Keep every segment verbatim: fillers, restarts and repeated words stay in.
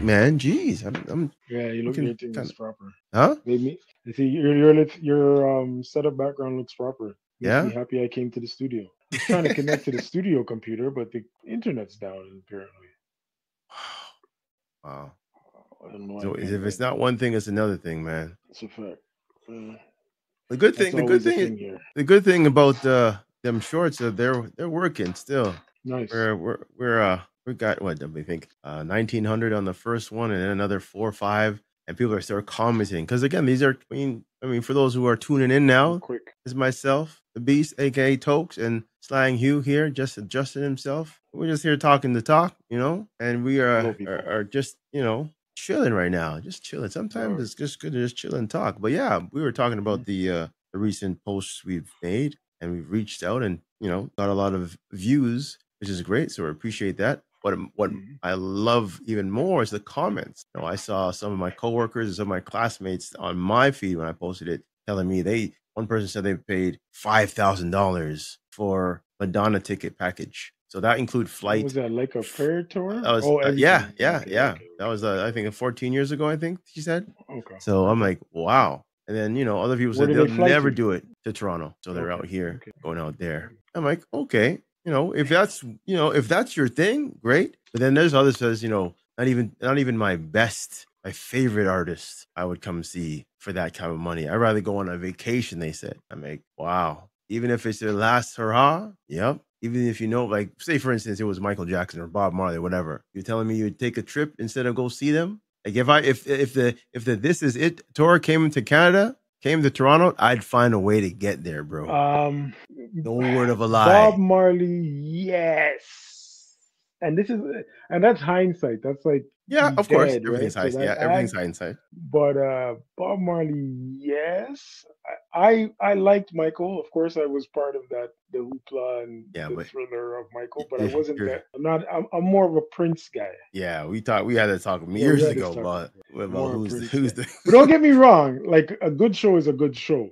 man. Jeez, I'm. I'm yeah, you look. Everything kinda... is proper. Huh? Maybe. You see, your your your um setup background looks proper. Makes yeah. Me happy I came to the studio. I'm trying to connect to the studio computer, but the internet's down apparently. Wow. I don't know. So if it's not one thing, it's another thing, man. It's a fact. Uh, the good thing, the good thing, thing is, the good thing about uh, them shorts are they're they're working still. Nice. We're we're we're uh we got what do we think? Uh, nineteen hundred on the first one, and then another four or five, and people are still commenting because again, these are I mean I mean for those who are tuning in now, quick. It's myself, the Beast, aka Tokes, and Slang Hue here, just adjusting himself. We're just here talking the talk, you know, and we are are, are just you know. Chilling right now, just chilling. Sometimes it's just good to just chill and talk. But yeah, we were talking about the uh, the recent posts we've made, and we've reached out and you know got a lot of views, which is great. So we appreciate that. What what I love even more is the comments. You know, I saw some of my coworkers and some of my classmates on my feed when I posted it, telling me they one person said they paid five thousand dollars for Madonna ticket package. So that include flight. What was that like a prayer tour? Was, oh, uh, yeah, yeah, yeah. That was, uh, I think, fourteen years ago, I think she said. Okay. So I'm like, wow. And then, you know, other people Where said they'll they never to? do it to Toronto. So they're okay. out here okay. going out there. I'm like, okay. You know, if that's, you know, if that's your thing, great. But then there's others says, you know, not even, not even my best, my favorite artist I would come see for that kind of money. I'd rather go on a vacation, they said. I'm like, wow. Even if it's their last hurrah. Yep. Even if you know, like, say, for instance, it was Michael Jackson or Bob Marley, whatever. You're telling me you'd take a trip instead of go see them? Like, if I, if if the if the This Is It tour came to Canada, came to Toronto, I'd find a way to get there, bro. Um, no word of a lie. Bob Marley, yes. And this is, and that's hindsight. That's like, yeah, of dead, course, everything's right? hindsight. So yeah, everything's I, hindsight. But uh, Bob Marley, yes. I I liked Michael. Of course, I was part of that the hoopla and yeah, the but, Thriller of Michael, but I wasn't that. I'm not. I'm, I'm more of a Prince guy. Yeah, we talked. We had to talk yeah, years ago about, about who's the, who's the. But don't get me wrong. Like a good show is a good show.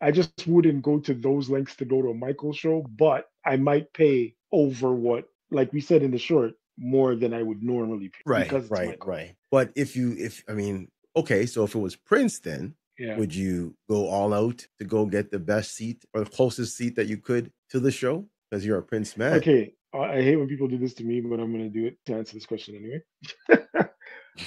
I just wouldn't go to those lengths to go to a Michael show, but I might pay over what, like we said in the short, more than I would normally pay. Right. Because right. Michael. Right. But if you, if I mean, okay, so if it was Prince, then. Yeah. Would you go all out to go get the best seat or the closest seat that you could to the show? Because you're a Prince man. Okay. I hate when people do this to me, but I'm going to do it to answer this question anyway.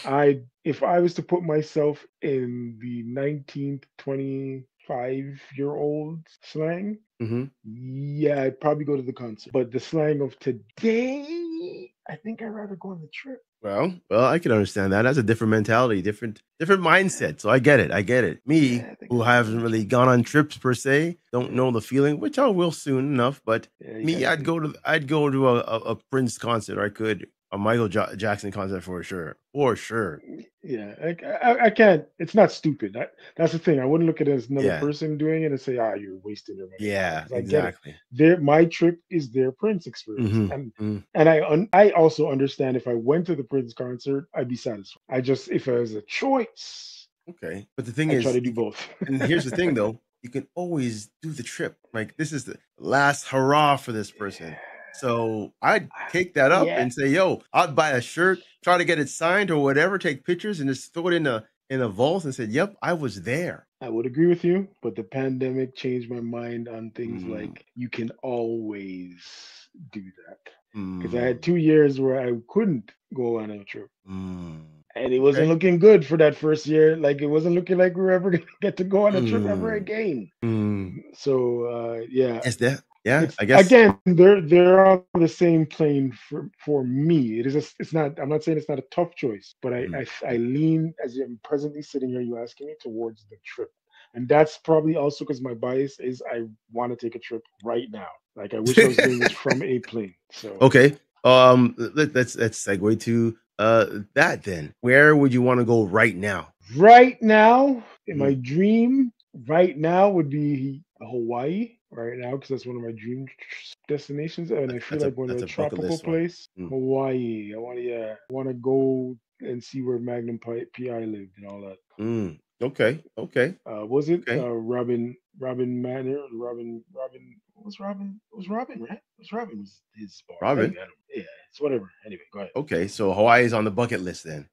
I, if I was to put myself in the nineteen, twenty-five year old slang, mm-hmm. yeah, I'd probably go to the concert. But the slang of today, I think I'd rather go on the trip. Well, well, I can understand that. That's a different mentality, different, different mindset. So I get it. I get it. Me, yeah, who haven't really gone on trips per se, don't know the feeling, which I will soon enough. But yeah, me, I'd go to, I'd go to a, a, a Prince concert. Or I could a Michael Jo- Jackson concert for sure, for sure. Yeah, I, I, I can't. It's not stupid. I, that's the thing. I wouldn't look at it as another yeah. person doing it and say, "Ah, you're wasting your money." Yeah, exactly. Their my trip is their Prince experience, mm-hmm. and mm-hmm. and I un, I also understand if I went to the Prince concert, I'd be satisfied. I just if it was a choice, okay. But the thing I'd is, try to do both. And here's the thing, though: you can always do the trip. Like this is the last hurrah for this person. Yeah. So I'd take that up yeah. and say, yo, I'd buy a shirt, try to get it signed or whatever, take pictures and just throw it in a in a vault and said, yep, I was there. I would agree with you, but the pandemic changed my mind on things mm. like you can always do that. Because mm. I had two years where I couldn't go on a trip. Mm. And it wasn't okay. looking good for that first year. Like it wasn't looking like we were ever going to get to go on a mm. trip ever again. Mm. So, uh, yeah. Is that? Yeah, it's, I guess again they're they're on the same plane for, for me. It is a, it's not. I'm not saying it's not a tough choice, but I mm. I, I lean as I'm presently sitting here. You asking me towards the trip, and that's probably also because my bias is I want to take a trip right now. Like I wish I was doing this from a plane. So okay, um, let, let's let's segue to uh that then. Where would you want to go right now? Right now, in mm. my dream, right now would be Hawaii. Right now, because that's one of my dream destinations, and I feel that's like going to a, a tropical place, mm. Hawaii. I want to, yeah, I want to go and see where Magnum P I lived and all that. Mm. Okay, okay. Uh, was it okay. uh, Robin? Robin Manor? Robin? Robin? Was Robin? Was Robin? Right? Was Robin? Was his bar? Robin? Yeah, it's whatever. Anyway, go ahead. Okay, so Hawaii is on the bucket list then.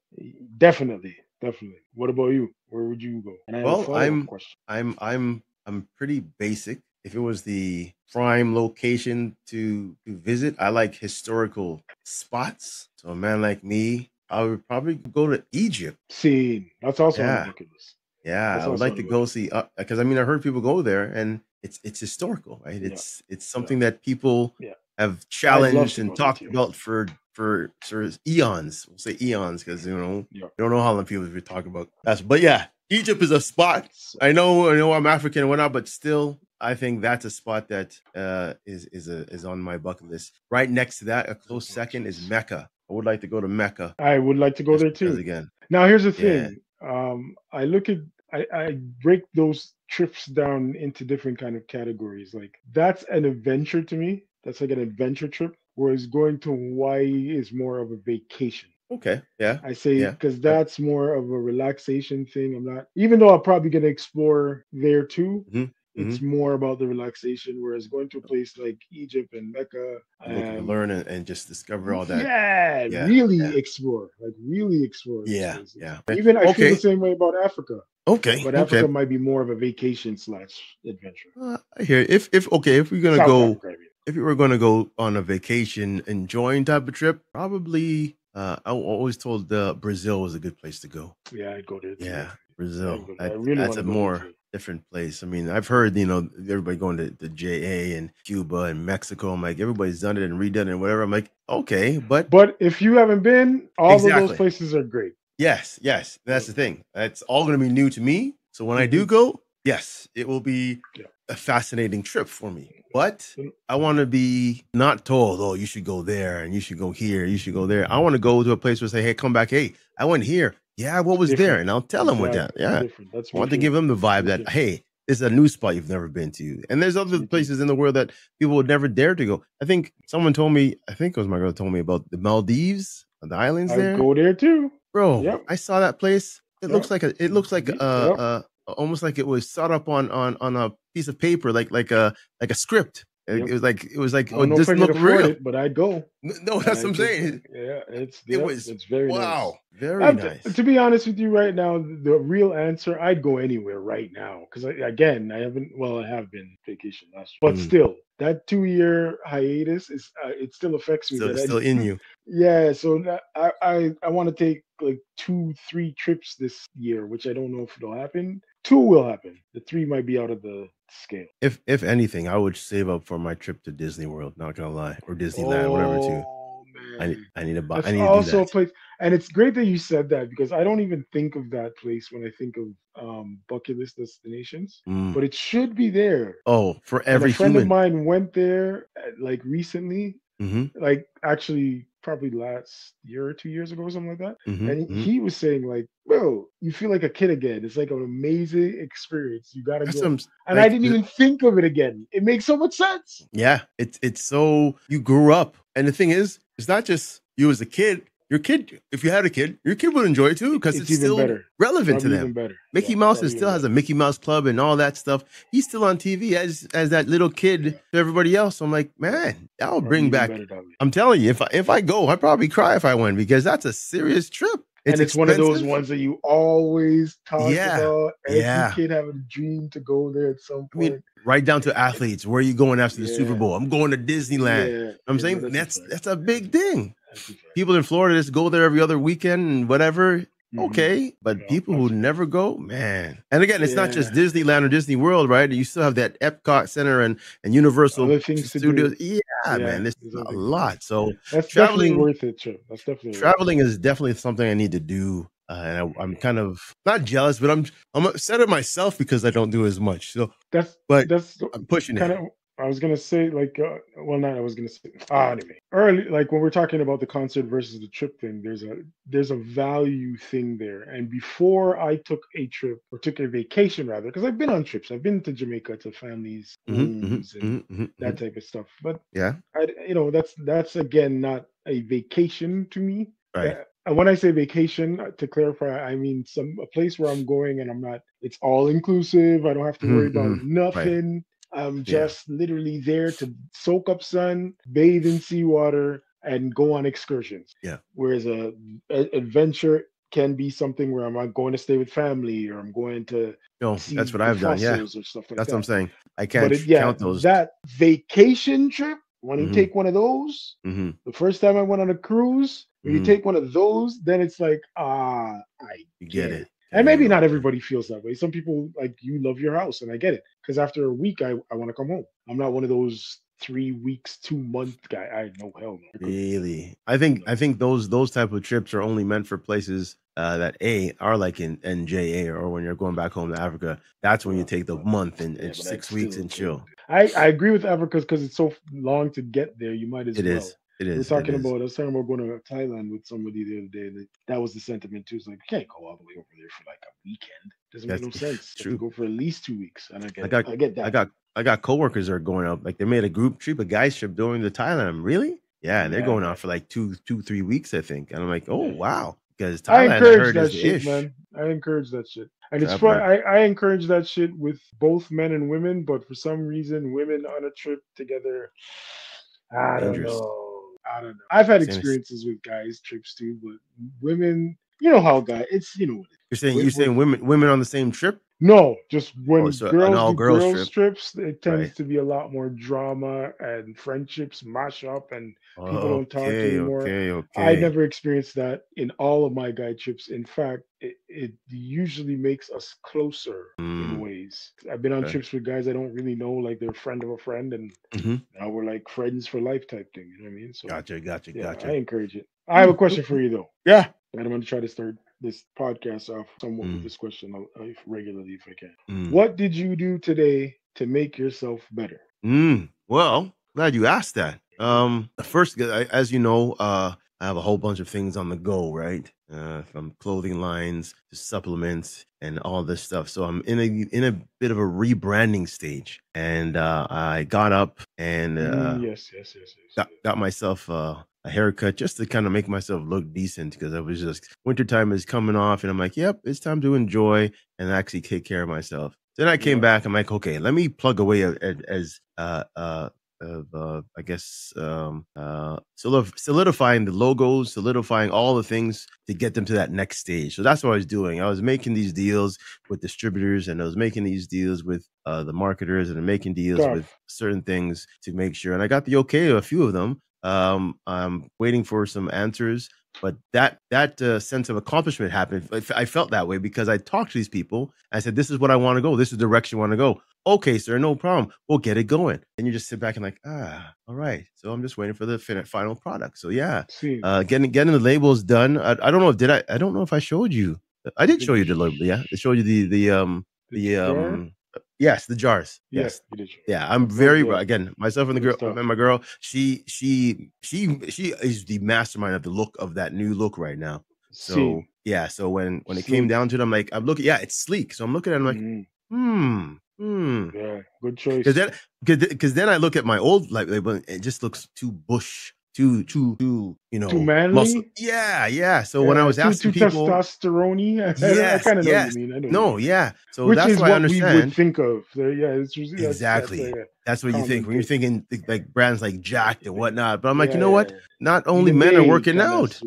Definitely, definitely. What about you? Where would you go? And I well, I'm, I'm, I'm, I'm pretty basic. If it was the prime location to, to visit, I like historical spots. So a man like me, I would probably go to Egypt. See, that's also yeah. ridiculous. Yeah, that's I would like to go see, because uh, I mean, I heard people go there, and it's it's historical, right? It's yeah. it's something yeah. that people yeah. have challenged and talked about for for sort of eons. We'll say eons because you know yeah. you don't know how long people have been talking about that's. But yeah, Egypt is a spot. I know, I know, I'm African and whatnot, but still. I think that's a spot that uh, is is a, is on my bucket list. Right next to that, a close second is Mecca. I would like to go to Mecca. I would like to go there too. Again, now here's the thing. Yeah. Um, I look at I, I break those trips down into different kind of categories. Like that's an adventure to me. That's like an adventure trip. Whereas going to Hawaii is more of a vacation. Okay. Yeah. I say because yeah. that's more of a relaxation thing. I'm not, even though I'm probably gonna explore there too. Mm-hmm. It's mm-hmm. more about the relaxation, whereas going to a place like Egypt and Mecca, and um, can learn and, and just discover all that. Yeah, yeah really yeah. explore, like really explore. Yeah, places. yeah. Even I okay. feel the same way about Africa. Okay, but Africa okay. might be more of a vacation slash adventure. Uh, I hear if if okay if we're gonna South go Africa, I mean. if we were gonna go on a vacation enjoying type of trip, probably. Uh, I always told uh, Brazil was a good place to go. Yeah, I go there. Too. Yeah, Brazil. I, I really that's a more. Different place. I mean, I've heard, you know, everybody going to the J A and Cuba and Mexico. I'm like, everybody's done it and redone it and whatever. I'm like, okay, but but if you haven't been, all exactly. of those places are great. Yes, yes, that's the thing. That's all going to be new to me. So when mm-hmm. I do go, yes, it will be yeah. a fascinating trip for me. But I want to be not told, oh, you should go there and you should go here, you should go there. I want to go to a place where say, hey, come back, hey, I went here. Yeah, what was different. There? And I'll tell them what that. Yeah, that's I want to give them the vibe that hey, it's a new spot you've never been to, and there's other places in the world that people would never dare to go. I think someone told me, I think it was my girl told me about the Maldives, the islands I there. Go there too, bro. Yep. I saw that place. It yep. looks like a. It looks like a, yep. a, a, almost like it was set up on on on a piece of paper, like like a like a script. Yep. It was like it was like oh, this looked real, it, but I'd go. No, that's I what I'm just, saying. Yeah, it's it yeah, was it's very wow, nice. very I'm, nice. To be honest with you, right now, the real answer, I'd go anywhere right now because again, I haven't. Well, I have been vacation last year, but mm. still, that two year hiatus is uh, it still affects me. So it's still I, in you. Yeah, so I I, I want to take like two three trips this year, which I don't know if it'll happen. Two will happen. The three might be out of the scale. If if anything, I would save up for my trip to Disney World. Not gonna lie, or Disneyland, oh, whatever. Too. Man. I I need to buy. That's I need also to do that. A place, and it's great that you said that because I don't even think of that place when I think of um, bucket list destinations. Mm. But it should be there. Oh, for every and a friend human. of mine went there like recently. Mm-hmm. Like actually. Probably last year or two years ago or something like that. Mm-hmm, and he, mm-hmm. he was saying like, bro, you feel like a kid again. It's like an amazing experience. You got to go. Some, and like, I didn't even think of it again. It makes so much sense. Yeah. It's, it's so you grew up. And the thing is, it's not just you as a kid. Your kid, if you had a kid, your kid would enjoy it too because it's, it's still better. relevant probably to them. Mickey yeah, Mouse is still better. has a Mickey Mouse Club and all that stuff. He's still on T V as as that little kid yeah. to everybody else. So I'm like, man, that'll bring back. I'm telling you, if I, if I go, I'd probably cry if I went because that's a serious trip. It's and it's expensive. One of those ones that you always talk yeah. about. Every yeah. kid have a dream to go there at some point. I mean, right down to athletes. Where are you going after yeah. the Super Bowl? I'm going to Disneyland. Yeah. I'm yeah, saying that's that's, a, that's a big thing. A people in Florida just go there every other weekend and whatever. Mm-hmm. Okay. But yeah, people who never go, man. And again, it's yeah. not just Disneyland or Disney World, right? You still have that Epcot Center and, and Universal Studios. Yeah. Yeah, yeah, man, this is a lot. So that's traveling worth it. True. That's definitely traveling worth it. Is definitely something I need to do, uh, and I, I'm kind of not jealous, but I'm I'm upset at myself because I don't do as much. So that's but that's I'm pushing kind it. Of, I was gonna say like, uh, well, not I was gonna say ah, anyway. Early, like when we're talking about the concert versus the trip thing, there's a there's a value thing there. And before I took a trip or took a vacation rather, because I've been on trips, I've been to Jamaica to families' mm-hmm, homes mm-hmm, and mm-hmm, that type of stuff. But yeah, I, you know that's that's again not a vacation to me. Right. Uh, and when I say vacation, to clarify, I mean some a place where I'm going and I'm not. It's all inclusive. I don't have to worry mm-hmm, about nothing. Right. I'm just yeah. literally there to soak up sun, bathe in seawater, and go on excursions. Yeah. Whereas a, a adventure can be something where I'm like going to stay with family, or I'm going to. No, see that's what I've done. Yeah, or stuff like that's that. What I'm saying. I can't but it, yeah, count those. That vacation trip, when mm-hmm. you take one of those, mm-hmm. the first time I went on a cruise, when mm-hmm. you take one of those, then it's like, ah, I get, get it. it. And maybe not everybody feels that way. Some people, like, you love your house, and I get it. Because after a week, I, I want to come home. I'm not one of those three weeks, two month guy. I know, hell no. Really? I think I think those those type of trips are only meant for places uh, that A are like in N J A, or when you're going back home to Africa. That's when you take the month and, and yeah, six weeks still, and chill. I, I agree with Africa because it's so long to get there. You might as it well. Is. It is. We're talking it about. Is. I was talking about going to Thailand with somebody the other day. That, that was the sentiment too. It's like, you can't go all the way over there for like a weekend. Doesn't That's, make no sense. True. You go for at least two weeks, and I get. I got. I get that. I got. I got coworkers that are going out. Like, they made a group trip, a guys trip going to Thailand. Really? Yeah, and they're yeah. going out for like two, two, three weeks, I think. And I'm like, oh yeah. wow, because Thailand. I encourage I heard, that shit, ish. man. I encourage that shit, and it's fun. I, I encourage that shit with both men and women, but for some reason, women on a trip together. I don't know. I don't know. I've had experiences with guys trips too, but women, you know how guys, it's you know. You're saying you're saying women women on the same trip? No, just when oh, so girls all do girls, girls trip. trips, it tends right. to be a lot more drama and friendships mash up, and oh, people don't talk okay, anymore. Okay, okay. I never experienced that in all of my guy trips. In fact, it, it usually makes us closer mm. in ways. I've been on okay. trips with guys I don't really know, like they're a friend of a friend, and mm-hmm. now we're like friends for life type thing. You know what I mean? So gotcha, gotcha, yeah, gotcha. I encourage it. I have a question for you though. Yeah, I'm going to try to start this podcast off somewhat mm. with this question regularly if I can. Mm. What did you do today to make yourself better? Mm. Well, glad you asked that. Um, first, as you know, uh, I have a whole bunch of things on the go, right? Uh, from clothing lines to supplements and all this stuff. So I'm in a in a bit of a rebranding stage, and uh, I got up and uh, mm, yes, yes, yes, yes, got, yes. got myself. Uh, A haircut just to kind of make myself look decent, because I was just wintertime is coming off and I'm like, yep, it's time to enjoy and actually take care of myself. Then I came yeah. back. I'm like, okay, let me plug away as uh uh, uh, uh I guess um uh solidifying the logos, solidifying all the things to get them to that next stage. So that's what I was doing. I was making these deals with distributors, and I was making these deals with uh the marketers, and I'm making deals yeah. with certain things to make sure. And I got the okay of a few of them. Um, I'm waiting for some answers, but that that uh, sense of accomplishment happened. I felt that way because I talked to these people. I said, "This is what I want to go. This is the direction I want to go." Okay, sir, no problem. We'll get it going. And you just sit back and like, ah, all right. So I'm just waiting for the fin- final product. So yeah, uh, getting getting the labels done. I, I don't know if did I. I don't know if I showed you. I did show you the label. Yeah, I showed you the the um the um. Yes, the jars. Yes, yes. yeah. I'm very yeah. again myself and the girl and my girl. She she she she is the mastermind of the look of that new look right now. So See. yeah. So when when it sleek. came down to it, I'm like, I'm looking. Yeah, it's sleek. So I'm looking at it, I'm like, hmm, hmm. Mm. Yeah, good choice. Because then because then I look at my old label. It just looks too bush. Too, too, too, you know, too manly. Muscle. Yeah, yeah. So yeah, when I was too, asking too people, testosterone. Yes, I kind of yes. know what you mean. I know no, you mean. yeah. So Which that's is what I understand. We would think of. So, yeah, it's, that's, exactly. That's, like that's what you think thing. when you're thinking like brands like Jacked and whatnot. But I'm like, yeah, you know yeah, what? Yeah. Not only Even men are working out.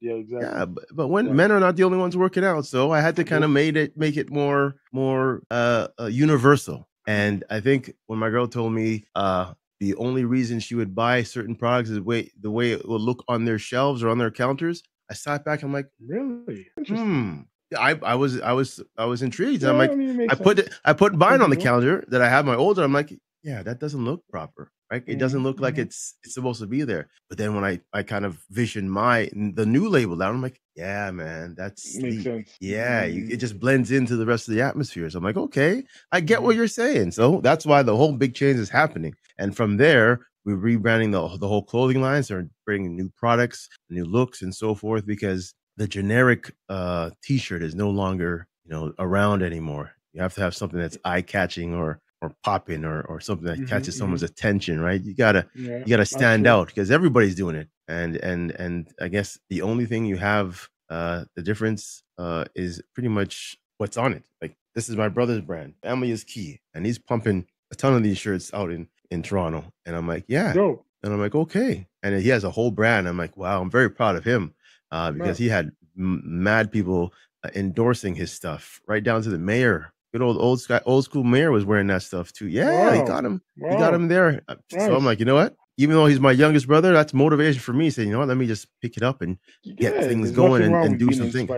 Yeah, exactly. Yeah, but, but when yeah. men are not the only ones working out, so I had to kind of yeah. made it make it more more uh, uh universal. And I think when my girl told me, uh. the only reason she would buy certain products is the way, the way it will look on their shelves or on their counters. I sat back. I'm like, really? Hmm. I, I was I was I was intrigued. Yeah, I'm like, I, mean, I put I put mine on the counter that I have my older. I'm like, yeah, that doesn't look proper, right? It doesn't look like it's it's supposed to be there. But then when I, I kind of vision my the new label down, I'm like, yeah, man, that's makes sense. yeah. You, it just blends into the rest of the atmosphere. So I'm like, okay, I get what you're saying. So that's why the whole big change is happening. And from there, we're rebranding the, the whole clothing lines, so bringing new products, new looks, and so forth, because the generic uh, T-shirt is no longer, you know, around anymore. You have to have something that's eye-catching or or popping or or something that mm-hmm, catches mm-hmm. someone's attention, right? You gotta yeah, you gotta stand out because everybody's doing it. And and and I guess the only thing you have uh, the difference uh, is pretty much what's on it. Like, this is my brother's brand, Family is Key, and he's pumping a ton of these shirts out in. in Toronto, and I'm like, yeah, Dope. and I'm like, okay, and he has a whole brand. I'm like, wow, I'm very proud of him uh, because wow. he had m mad people uh, endorsing his stuff, right down to the mayor. Good old old sky old school mayor was wearing that stuff too. Yeah, wow. he got him. Wow. He got him there. Nice. So I'm like, you know what? Even though he's my youngest brother, that's motivation for me. Saying, you know what? Let me just pick it up and yeah, get things going and, and do something.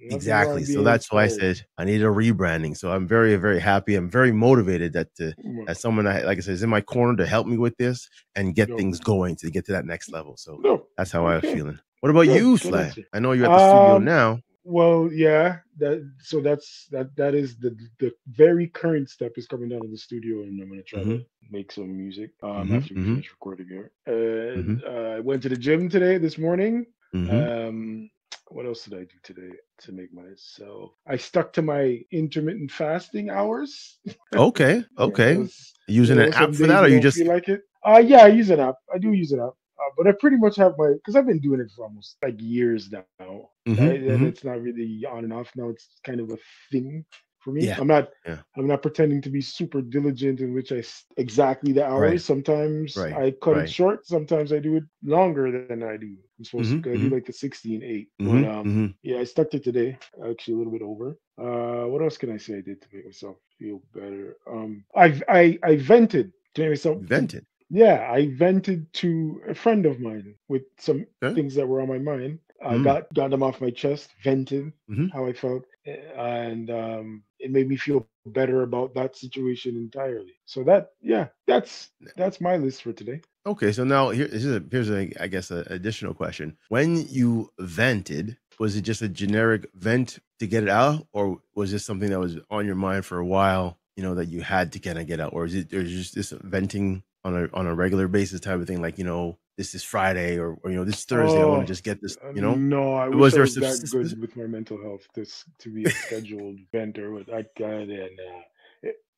Exactly. So that's inspired. Why I said I need a rebranding. So I'm very, very happy. I'm very motivated that to, mm. that someone, I, like I said, is in my corner to help me with this and get no. things going to get to that next level. So no. that's how okay. I'm feeling. What about no, you, Flag? I know you're at the um, studio now. Well, yeah. That so that's that that is the the very current step is coming down to the studio, and I'm gonna try mm-hmm. to make some music um, mm-hmm, after we mm-hmm. finish recording here. Uh, mm-hmm. uh, I went to the gym today this morning. Mm-hmm. Um, what else did I do today to make myself? I stuck to my intermittent fasting hours. Okay, okay. yeah, was, using you know, an app for that, or you just like it? Uh yeah, I use an app. I do use an app. Uh, but I pretty much have my, because I've been doing it for almost like years now. Mm-hmm, right? mm-hmm. And it's not really on and off now. It's kind of a thing for me. Yeah, I'm not yeah. I'm not pretending to be super diligent in which I exactly the hours. Right. Sometimes right. I cut right. it short. Sometimes I do it longer than I do. I'm supposed mm-hmm, to I mm-hmm. do like the sixteen eight. Mm-hmm, but um, mm-hmm. yeah, I stuck to today. Actually a little bit over. Uh, what else can I say I did to make myself feel better? Um, I, I, I vented to make myself. Vented? Yeah, I vented to a friend of mine with some okay. things that were on my mind. I mm. got, got them off my chest, vented mm-hmm. how I felt, and um, it made me feel better about that situation entirely. So that, yeah, that's that's my list for today. Okay, so now here, here's, a, here's a, I guess, an additional question. When you vented, was it just a generic vent to get it out, or was this something that was on your mind for a while, you know, that you had to kind of get out, or is it or is just this venting on a on a regular basis type of thing, like, you know, this is Friday or, or you know, this Thursday, oh, I want to just get this, you know? No, I was, wish there I was that good with my mental health this, to be a scheduled vendor, but I got it.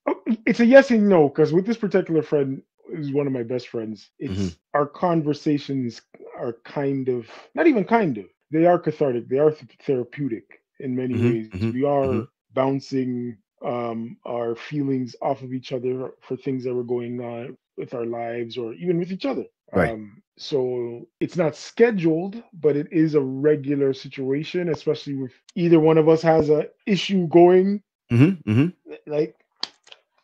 Uh, it it's a yes and no, because with this particular friend, who's one of my best friends, it's mm-hmm. our conversations are kind of, not even kind of, they are cathartic, they are th therapeutic in many mm-hmm, ways. Mm-hmm, we are mm-hmm. bouncing um, our feelings off of each other for things that were going on with our lives or even with each other. Right. Um, so it's not scheduled, but it is a regular situation, especially if either one of us has a issue going, mm-hmm, mm-hmm. like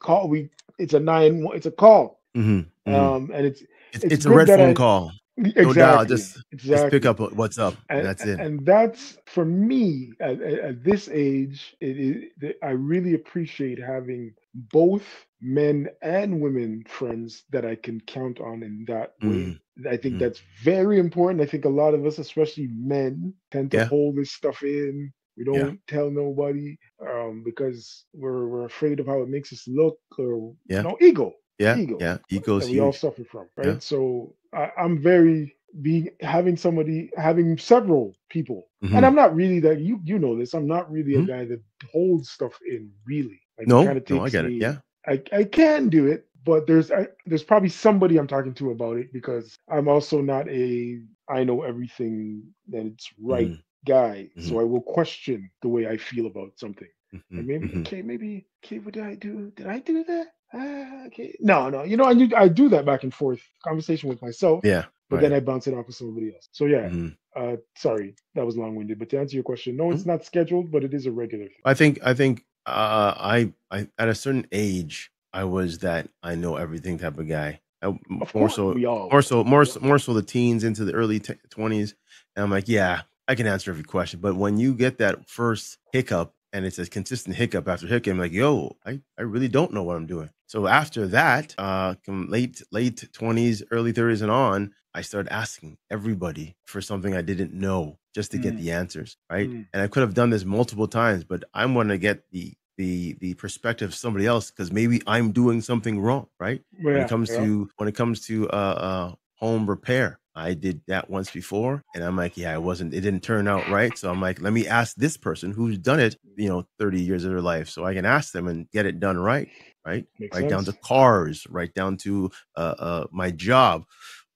call, we, it's a nine, it's a call. Mm-hmm, mm-hmm. Um, and it's, it's, it's, it's a red phone I, call. Exactly. No doubt, just, exactly. just pick up what's up. And, and that's it. And that's for me at, at this age. It, it, I really appreciate having both men and women friends that I can count on in that way. Mm. I think mm. that's very important. I think a lot of us, especially men, tend to yeah. hold this stuff in. We don't yeah. tell nobody um, because we're we're afraid of how it makes us look or yeah. you know, ego. Yeah, ego. yeah, egos that we huge. all suffer from, right? Yeah. So I, I'm very being having somebody having several people, mm-hmm. and I'm not really that you you know this. I'm not really mm-hmm. a guy that holds stuff in really. Like no, it no, I get me, it. Yeah, I I can do it, but there's I, there's probably somebody I'm talking to about it because I'm also not a I know everything that it's right mm-hmm. guy, mm-hmm. so I will question the way I feel about something. Mm-hmm. And maybe mm-hmm. okay, maybe okay, what did I do? Did I do that? Uh, okay. No, no, you know, I do, I do that back and forth conversation with myself. Yeah, but right. then I bounce it off with somebody else. So yeah, mm-hmm. uh, sorry, that was long-winded. But to answer your question, no, it's mm-hmm. not scheduled, but it is a regular thing. I think, I think, uh, I, I at a certain age, I was that I know everything type of guy. I, of more course, so, we all. more so, more so, more so, the teens into the early twenties, and I'm like, yeah, I can answer every question. But when you get that first hiccup. And it's a consistent hiccup after hiccup. I'm like, yo, I, I really don't know what I'm doing. So after that, uh, late late twenties, early thirties and on, I started asking everybody for something I didn't know just to mm. get the answers, right? Mm. And I could have done this multiple times, but I'm going to get the the the perspective of somebody else because maybe I'm doing something wrong, right? Yeah, when it comes yeah. to when it comes to uh, uh, home repair. I did that once before and I'm like, yeah, it wasn't, it didn't turn out right. So I'm like, let me ask this person who's done it, you know, thirty years of their life. So I can ask them and get it done right, right? Makes right sense. Down to cars, right down to uh, uh, my job,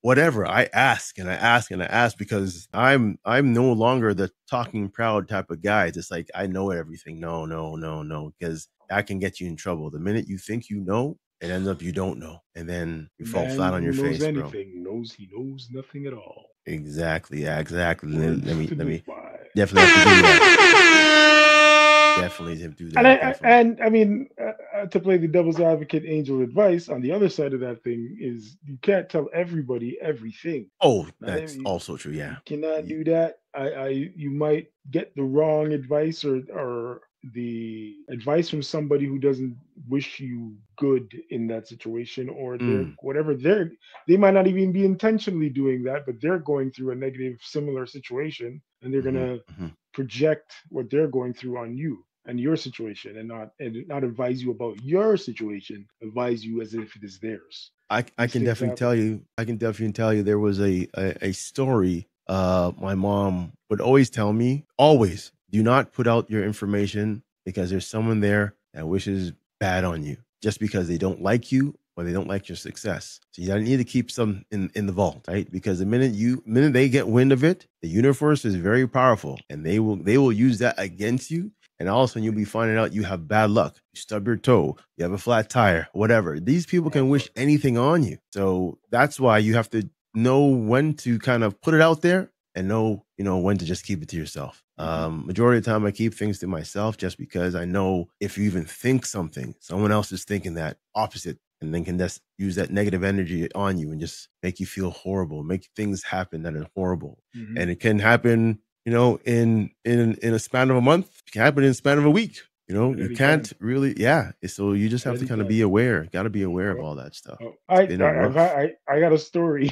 whatever. I ask and I ask and I ask because I'm, I'm no longer the talking proud type of guy. It's like, I know everything. No, no, no, no. Because that can get you in trouble. The minute you think you know, it ends up you don't know, and then you fall Man flat on your knows face, anything, bro. Knows he knows nothing at all. Exactly, yeah, exactly. Let, let me, let me, why? Definitely have to do that. Definitely have to do that. And I, and, I mean, uh, to play the devil's advocate, angel advice, on the other side of that thing is you can't tell everybody everything. Oh, that's you, also true, yeah. You cannot yeah. do that. I, I, you might get the wrong advice or, or the advice from somebody who doesn't wish you good in that situation, or they're, mm. whatever they're, they might not even be intentionally doing that, but they're going through a negative, similar situation, and they're mm-hmm. gonna mm-hmm. project what they're going through on you and your situation, and not and not advise you about your situation, advise you as if it is theirs. I, I can definitely tell you, I can definitely tell you there was a, a, a story uh, my mom would always tell me, always, do not put out your information because there's someone there that wishes bad on you just because they don't like you or they don't like your success. So you need to keep some in, in the vault, right? Because the minute you minute they get wind of it, the universe is very powerful, and they will they will use that against you. And all of a sudden you'll be finding out you have bad luck. You stub your toe. You have a flat tire, whatever. These people can wish anything on you. So that's why you have to know when to kind of put it out there and know, you know, when to just keep it to yourself. Um, majority of the time I keep things to myself just because I know if you even think something, someone else is thinking that opposite, and then can just use that negative energy on you and just make you feel horrible, make things happen that are horrible. Mm-hmm. And it can happen, you know, in, in, in a span of a month, it can happen in a span of a week. You know, you can't time. really, yeah. So you just have to kind time. of be aware, got to be aware oh. of all that stuff. Oh. I, I, I, I got a story.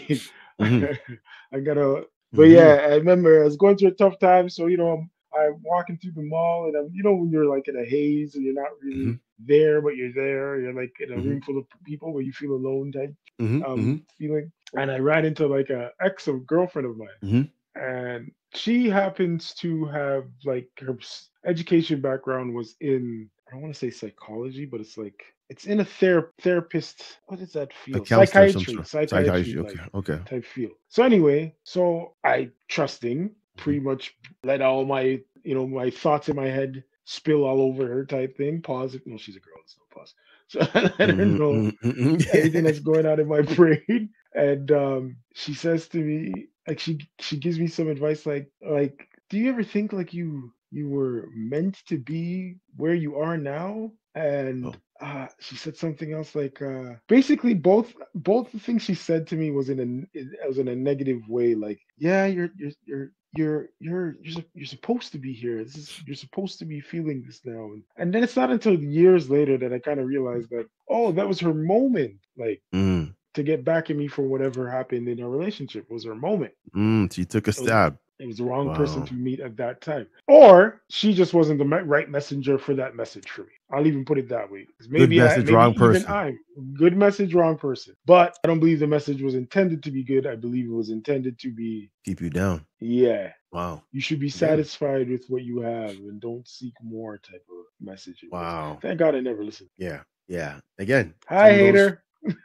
Mm-hmm. I got a, But mm-hmm. yeah, I remember I was going through a tough time. So, you know, I'm, I'm walking through the mall, and I'm, you know, when you're like in a haze and you're not really mm-hmm. there, but you're there, you're like in a mm-hmm. room full of people where you feel alone type mm-hmm. um, mm-hmm. feeling. And I ran into like an ex of girlfriend of mine, mm-hmm. and she happens to have like her education background was in, I don't want to say psychology, but it's like, it's in a ther- therapist. What is that field? Psychiatry. Sort of. Psychiatry. Psychiatry. Like, okay. Okay. Type field. So anyway, so I trusting pretty much let all my, you know, my thoughts in my head spill all over her type thing. Pause it. No, she's a girl. It's no pause. So I let her know mm-hmm. everything that's going on in my brain. And um, she says to me, like she she gives me some advice, like like, do you ever think like you you were meant to be where you are now? And oh. Uh, she said something else like uh, basically both both the things she said to me was in a it was in a negative way, like yeah you're you're you're you're you're you're, you're supposed to be here, this is, you're supposed to be feeling this now, and, and then it's not until years later that I kind of realized that oh that was her moment, like mm. to get back at me for whatever happened in our relationship was her moment. Mm, she took a stab. So, it was the wrong wow. person to meet at that time. Or she just wasn't the me- right messenger for that message for me. I'll even put it that way. Maybe good message, I, maybe wrong person. I'm. Good message, wrong person. But I don't believe the message was intended to be good. I believe it was intended to be... keep you down. Yeah. Wow. You should be satisfied yeah. with what you have and don't seek more type of message. Wow. Thank God I never listened. Yeah. Yeah. Again. Hi, hater.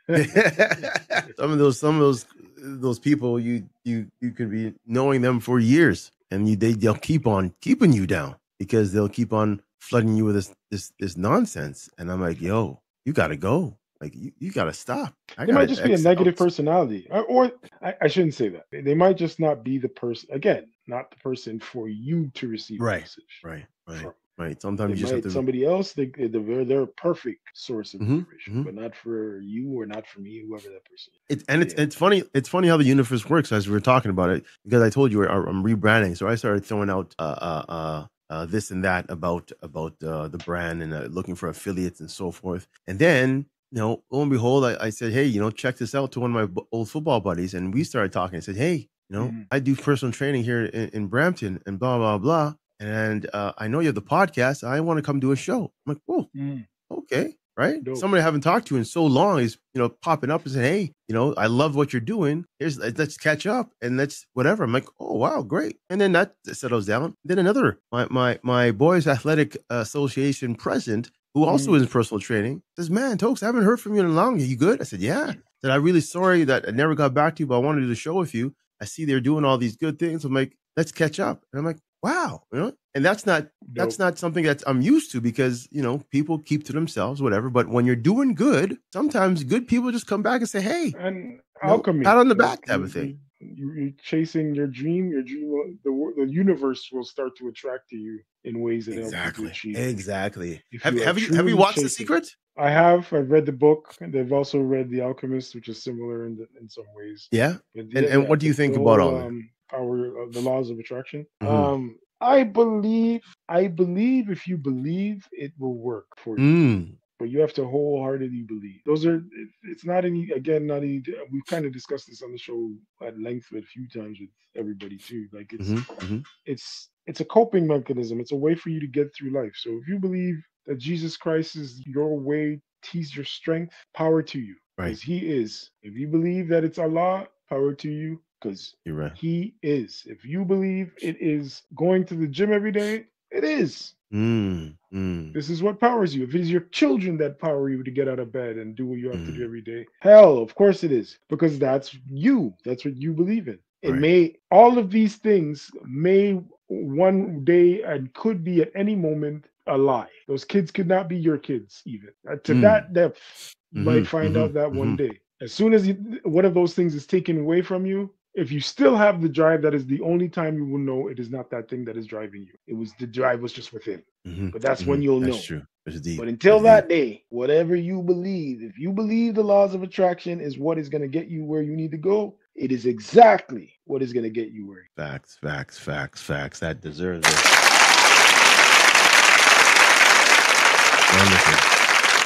Those... some of those... Some of those... those people you you you could be knowing them for years, and you they, they'll keep on keeping you down because they'll keep on flooding you with this this this nonsense, and I'm like, yo, you gotta go, like you, you gotta stop. I they gotta might just be a negative out. personality or, or I, I shouldn't say that, they might just not be the person, again, not the person for you to receive right message. right right from. Right. Sometimes they you just might, have to... somebody else. They, they're they're a perfect source of mm-hmm, information, mm-hmm. but not for you or not for me, whoever that person is. It's and it's yeah. it's funny. It's funny how the universe works as we were talking about it, because I told you I'm rebranding, so I started throwing out uh uh uh, uh this and that about about uh, the brand and uh, looking for affiliates and so forth. And then you know, lo and behold, I, I said, hey, you know, check this out to one of my old football buddies, and we started talking. I said, hey, you know, mm-hmm. I do personal training here in, in Brampton, and blah blah blah. And uh, I know you have the podcast. I want to come do a show. I'm like, whoa, mm. okay, right? Dope. Somebody I haven't talked to in so long is, you know, popping up and saying, hey, you know, I love what you're doing. Here's let's catch up and let's whatever. I'm like, oh wow, great. And then that settles down. Then another my my my boys' athletic association president, who also mm. is in personal training, says, man, Tokes, I haven't heard from you in a long. Are you good? I said, yeah. That I'm really sorry that I never got back to you, but I wanted to do the show with you. I see they're doing all these good things. I'm like, let's catch up. And I'm like, wow, you know, and that's not nope. that's not something that I'm used to, because you know people keep to themselves, whatever. But when you're doing good, sometimes good people just come back and say, "Hey," and alchemy, pat on the back, type of thing. you're chasing your dream, your dream, the the universe will start to attract to you in ways that exactly help you achieve. Exactly. If have you have you, have you watched The Secret? I have. I've read the book, and I've also read The Alchemist, which is similar in the, in some ways. Yeah. But, and yeah, and what do you think about all um, our uh, the laws of attraction? Mm-hmm. Um, I believe. I believe if you believe, it will work for you. Mm. But you have to wholeheartedly believe. Those are, it, it's not any, again, not any, we've kind of discussed this on the show at length a few times with everybody too. Like it's, mm-hmm. it's, it's a coping mechanism. It's a way for you to get through life. So if you believe that Jesus Christ is your way, he's your strength, power to you. Right. Because he is. If you believe that it's Allah, power to you. Because you're right. He is. If you believe it is going to the gym every day, it is. Mm, mm. This is what powers you. If it is your children that power you to get out of bed and do what you have mm. to do every day, hell, of course it is, because that's you. That's what you believe in. It right. may, all of these things may one day and could be at any moment a lie. Those kids could not be your kids even. Uh, to mm. that depth, you mm-hmm, might find mm-hmm, out that mm-hmm. one day. As soon as you, one of those things is taken away from you, if you still have the drive, that is the only time you will know it is not that thing that is driving you. It was the drive was just within. Mm-hmm. But that's mm-hmm. when you'll that's know. That's true. That's deep. But until that's that deep. day, whatever you believe, if you believe the laws of attraction is what is going to get you where you need to go, it is exactly what is going to get you where you need to go. Facts, facts, facts, facts. That deserves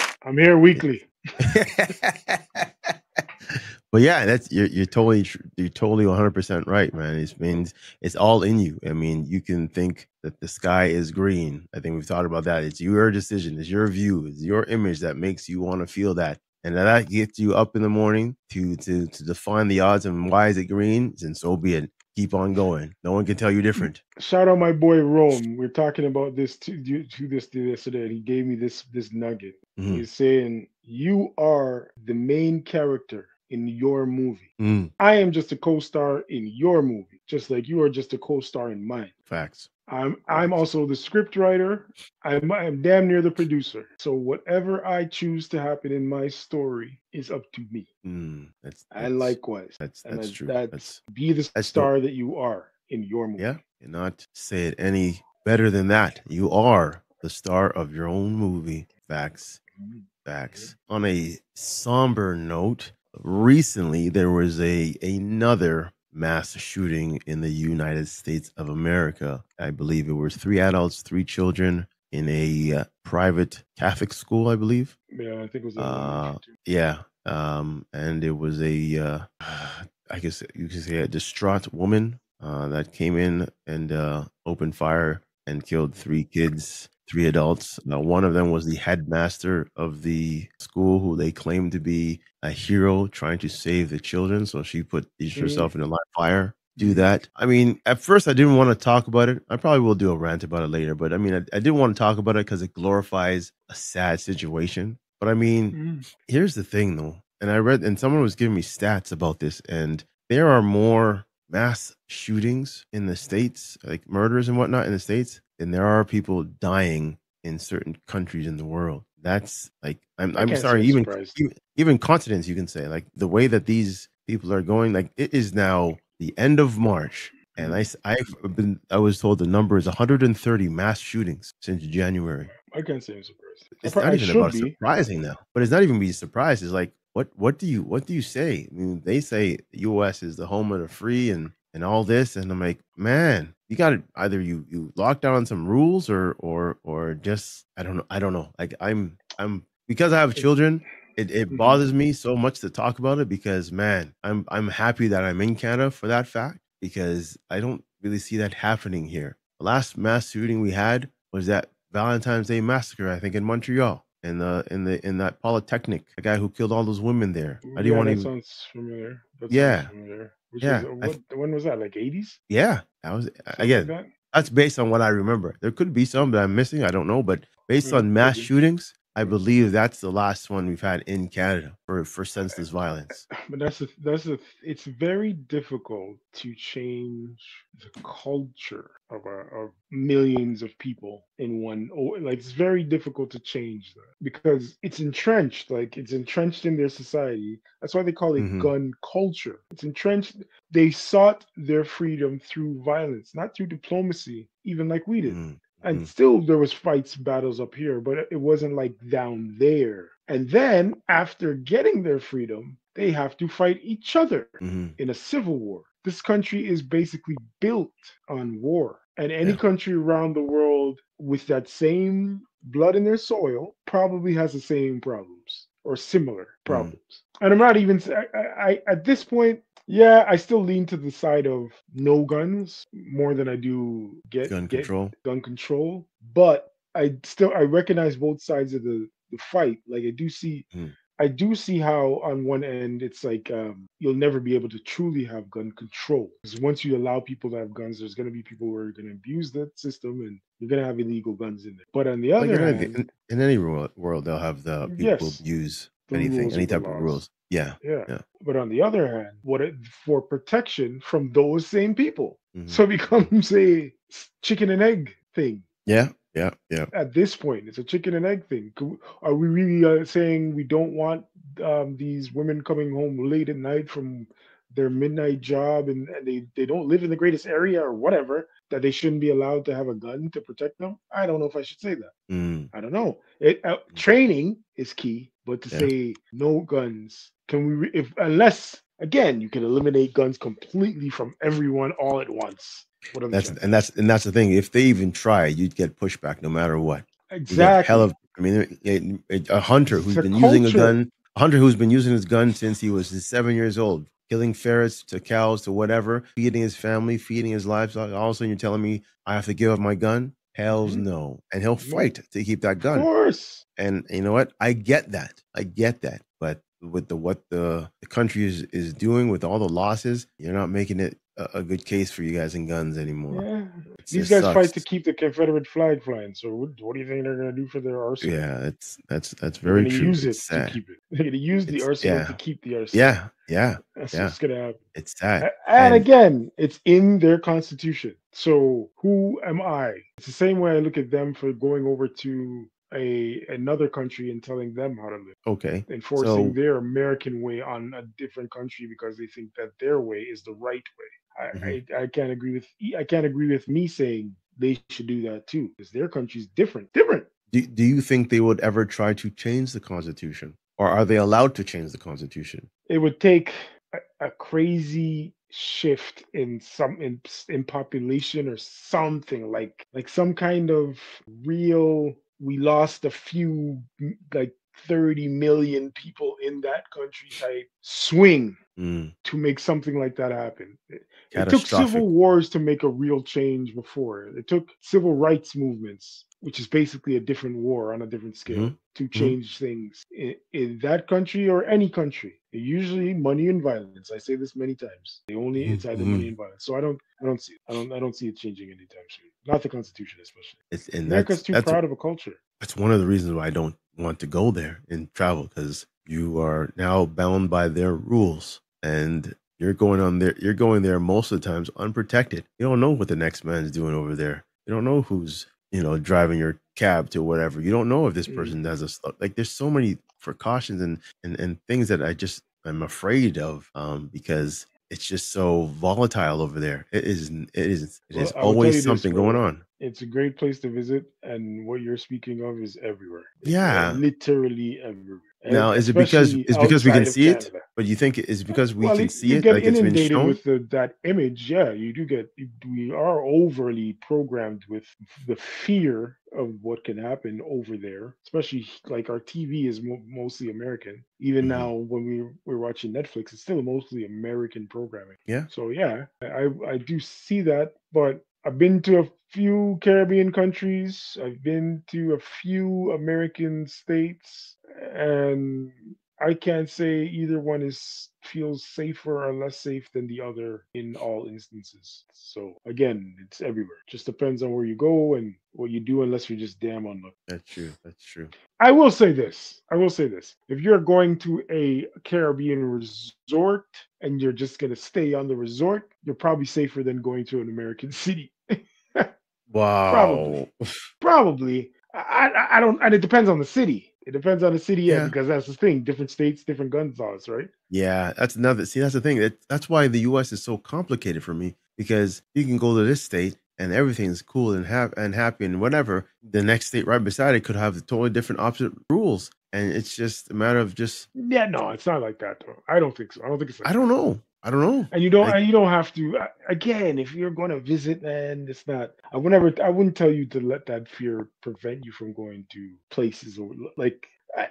it. Wonderful. I'm here weekly. But yeah, that's you're you're totally you're totally one hundred percent right, man. It means it's all in you. I mean, you can think that the sky is green. I think we've thought about that. It's your decision. It's your view. It's your image that makes you want to feel that, and that gets you up in the morning to to to define the odds and why is it green, and so be it. Keep on going. No one can tell you different. Shout out my boy Rome. We're talking about this to, to this to this today. He gave me this this nugget. Mm-hmm. He's saying you are the main character in your movie. Mm. I am just a co-star in your movie, just like you are just a co-star in mine. Facts. I'm I'm also the script writer. I'm, I'm damn near the producer. So whatever I choose to happen in my story is up to me. Mm. That's, that's and likewise. That's that's and true. That's, that's be the that's star dope. that you are in your movie. Yeah, and not say it any better than that. You are the star of your own movie. Facts. Mm. Facts. Yeah. On a somber note, recently, there was a another mass shooting in the United States of America. I believe it was three adults, three children in a uh, private Catholic school, I believe. Yeah, I think it was. Uh, yeah. Um, and it was a, uh, I guess you could say a distraught woman uh, that came in and uh, opened fire and killed three kids. Three adults. Now, one of them was the headmaster of the school, who they claimed to be a hero trying to save the children. So she put herself in a live fire. Do that. I mean, at first I didn't want to talk about it. I probably will do a rant about it later, but I mean, I, I didn't want to talk about it because it glorifies a sad situation. But I mean, mm. here's the thing though. And I read, and someone was giving me stats about this, and there are more mass shootings in the States, like murders and whatnot in the States, and there are people dying in certain countries in the world. That's like, I'm, I'm sorry, even, even even continents, you can say, like the way that these people are going, like it is now the end of March. And I, I've been, I was told the number is one hundred thirty mass shootings since January. I can't say I'm surprised. It's not even about surprising now, but it's not even be surprised. It's like, what, what do you, what do you say? I mean, they say the U S is the home of the free and, and all this. And I'm like, man, you got to either you, you lock down some rules or, or, or just, I don't know. I don't know. Like I'm, I'm, because I have children, it, it bothers me so much to talk about it because man, I'm, I'm happy that I'm in Canada for that fact, because I don't really see that happening here. The last mass shooting we had was that Valentine's Day massacre, I think in Montreal. In the in the in that polytechnic, the guy who killed all those women there. I didn't yeah, want to. That sounds familiar. That yeah. Sounds familiar. Which yeah. Was, what, I, when was that? Like eighties? Yeah. That was Something again. Like that? That's based on what I remember. There could be some that I'm missing. I don't know, but based yeah, on mass maybe. shootings, I believe that's the last one we've had in Canada for, for senseless violence. But that's a, that's a, it's very difficult to change the culture of, a, of millions of people in one. Like, it's very difficult to change that because it's entrenched. Like, it's entrenched in their society. That's why they call it mm-hmm. gun culture. It's entrenched. They sought their freedom through violence, not through diplomacy, even like we did. Mm-hmm. And mm-hmm. still there was fights, battles up here, but it wasn't like down there. And then after getting their freedom, they have to fight each other mm-hmm. in a civil war. This country is basically built on war. And any yeah. country around the world with that same blood in their soil probably has the same problems or similar problems. Mm-hmm. And I'm not even, I, I, at this point, yeah, I still lean to the side of no guns more than I do get gun get control. Gun control, but I still I recognize both sides of the, the fight. Like I do see, mm. I do see how on one end it's like um, you'll never be able to truly have gun control because once you allow people to have guns, there's going to be people who are going to abuse that system and you're going to have illegal guns in there. But on the other like hand, in, in any world, they'll have the people yes, use anything, any type of rules. Yeah, yeah, yeah. But on the other hand, what it, for protection from those same people, mm-hmm. so it becomes a chicken and egg thing. Yeah, yeah, yeah. At this point, it's a chicken and egg thing. Are we really uh, saying we don't want um, these women coming home late at night from their midnight job and, and they, they don't live in the greatest area or whatever, that they shouldn't be allowed to have a gun to protect them? I don't know if I should say that. Mm. I don't know. It, uh, training is key, but to yeah. say no guns. Can we, re- if unless again, you can eliminate guns completely from everyone all at once. What I'm that's and that's and that's the thing. If they even try, you'd get pushback no matter what. Exactly. Hell of, I mean, a hunter who's been using a gun, a hunter who's been using his gun since he was seven years old, killing ferrets to cows to whatever, feeding his family, feeding his livestock. All of a sudden, you're telling me I have to give up my gun? Hell's mm-hmm. no. And he'll fight to keep that gun. Of course. And you know what? I get that. I get that. But with the what the, the country is, is doing with all the losses, you're not making it a, a good case for you guys in guns anymore. Yeah. These guys sucks. Fight to keep the Confederate flag flying. So what, what do you think they're going to do for their arsenal? Yeah, it's, that's that's very they're true. Use it to keep it. They're going to use it's, the arsenal yeah. to keep the arsenal. Yeah, yeah. That's yeah. what's going to happen. It's sad. And, and again, it's in their constitution. So who am I? It's the same way I look at them for going over to a another country and telling them how to live. Okay. Enforcing so, their American way on a different country because they think that their way is the right way. I, mm-hmm. I, I can't agree with I can't agree with me saying they should do that too because their country's different. Different. Do, do you think they would ever try to change the Constitution, or are they allowed to change the Constitution? It would take a, a crazy shift in some in, in population or something like like some kind of real. We lost a few, like thirty million people in that country type swing mm. to make something like that happen. It, it took civil wars to make a real change before. It took civil rights movements, which is basically a different war on a different scale, mm-hmm. to change mm-hmm. things in, in that country or any country. Usually money and violence. I say this many times. They only it's either mm-hmm. money and violence. So I don't I don't see it. I don't I don't see it changing anytime soon. Not the Constitution especially. It's and America's that's, too that's proud a, of a culture. That's one of the reasons why I don't want to go there and travel, because you are now bound by their rules and you're going on there you're going there most of the times unprotected. You don't know what the next man's doing over there. You don't know who's, you know, driving your cab to whatever. You don't know if this person does a slug. Like there's so many precautions and, and and things that I just I'm afraid of um because it's just so volatile over there. It is it is it well, is always something this, going on. It's a great place to visit, and what you're speaking of is everywhere. It's yeah, literally everywhere. And now, is it because it's because we can see Canada. It? But you think it's because we well, can it, see it? Like it's been shown with the, that image. Yeah, you do get. We are overly programmed with the fear of what can happen over there. Especially like our T V is mo- mostly American. Even mm-hmm. now, when we we're watching Netflix, it's still mostly American programming. Yeah. So yeah, I I do see that, but I've been to a few Caribbean countries. I've been to a few American states, and I can't say either one is feels safer or less safe than the other in all instances. So again, it's everywhere. Just depends on where you go and what you do, unless you're just damn unlucky. That's true. That's true. I will say this. I will say this. If you're going to a Caribbean resort and you're just going to stay on the resort, you're probably safer than going to an American city. Wow. Probably. Probably. I, I, I don't, and it depends on the city. It depends on the city, yeah, because that's the thing. Different states, different gun laws, right? Yeah, that's another. See, that's the thing. That, that's why the U S is so complicated for me, because you can go to this state and everything's cool and ha- and happy and whatever. The next state right beside it could have the totally different opposite rules, and it's just a matter of just. Yeah, no, it's not like that though. I don't think so. I don't think it's. Like I don't that. know. I don't know. And you don't. I, and you don't have to. Again, if you're going to visit, man, it's not. I would never. I wouldn't tell you to let that fear prevent you from going to places or like.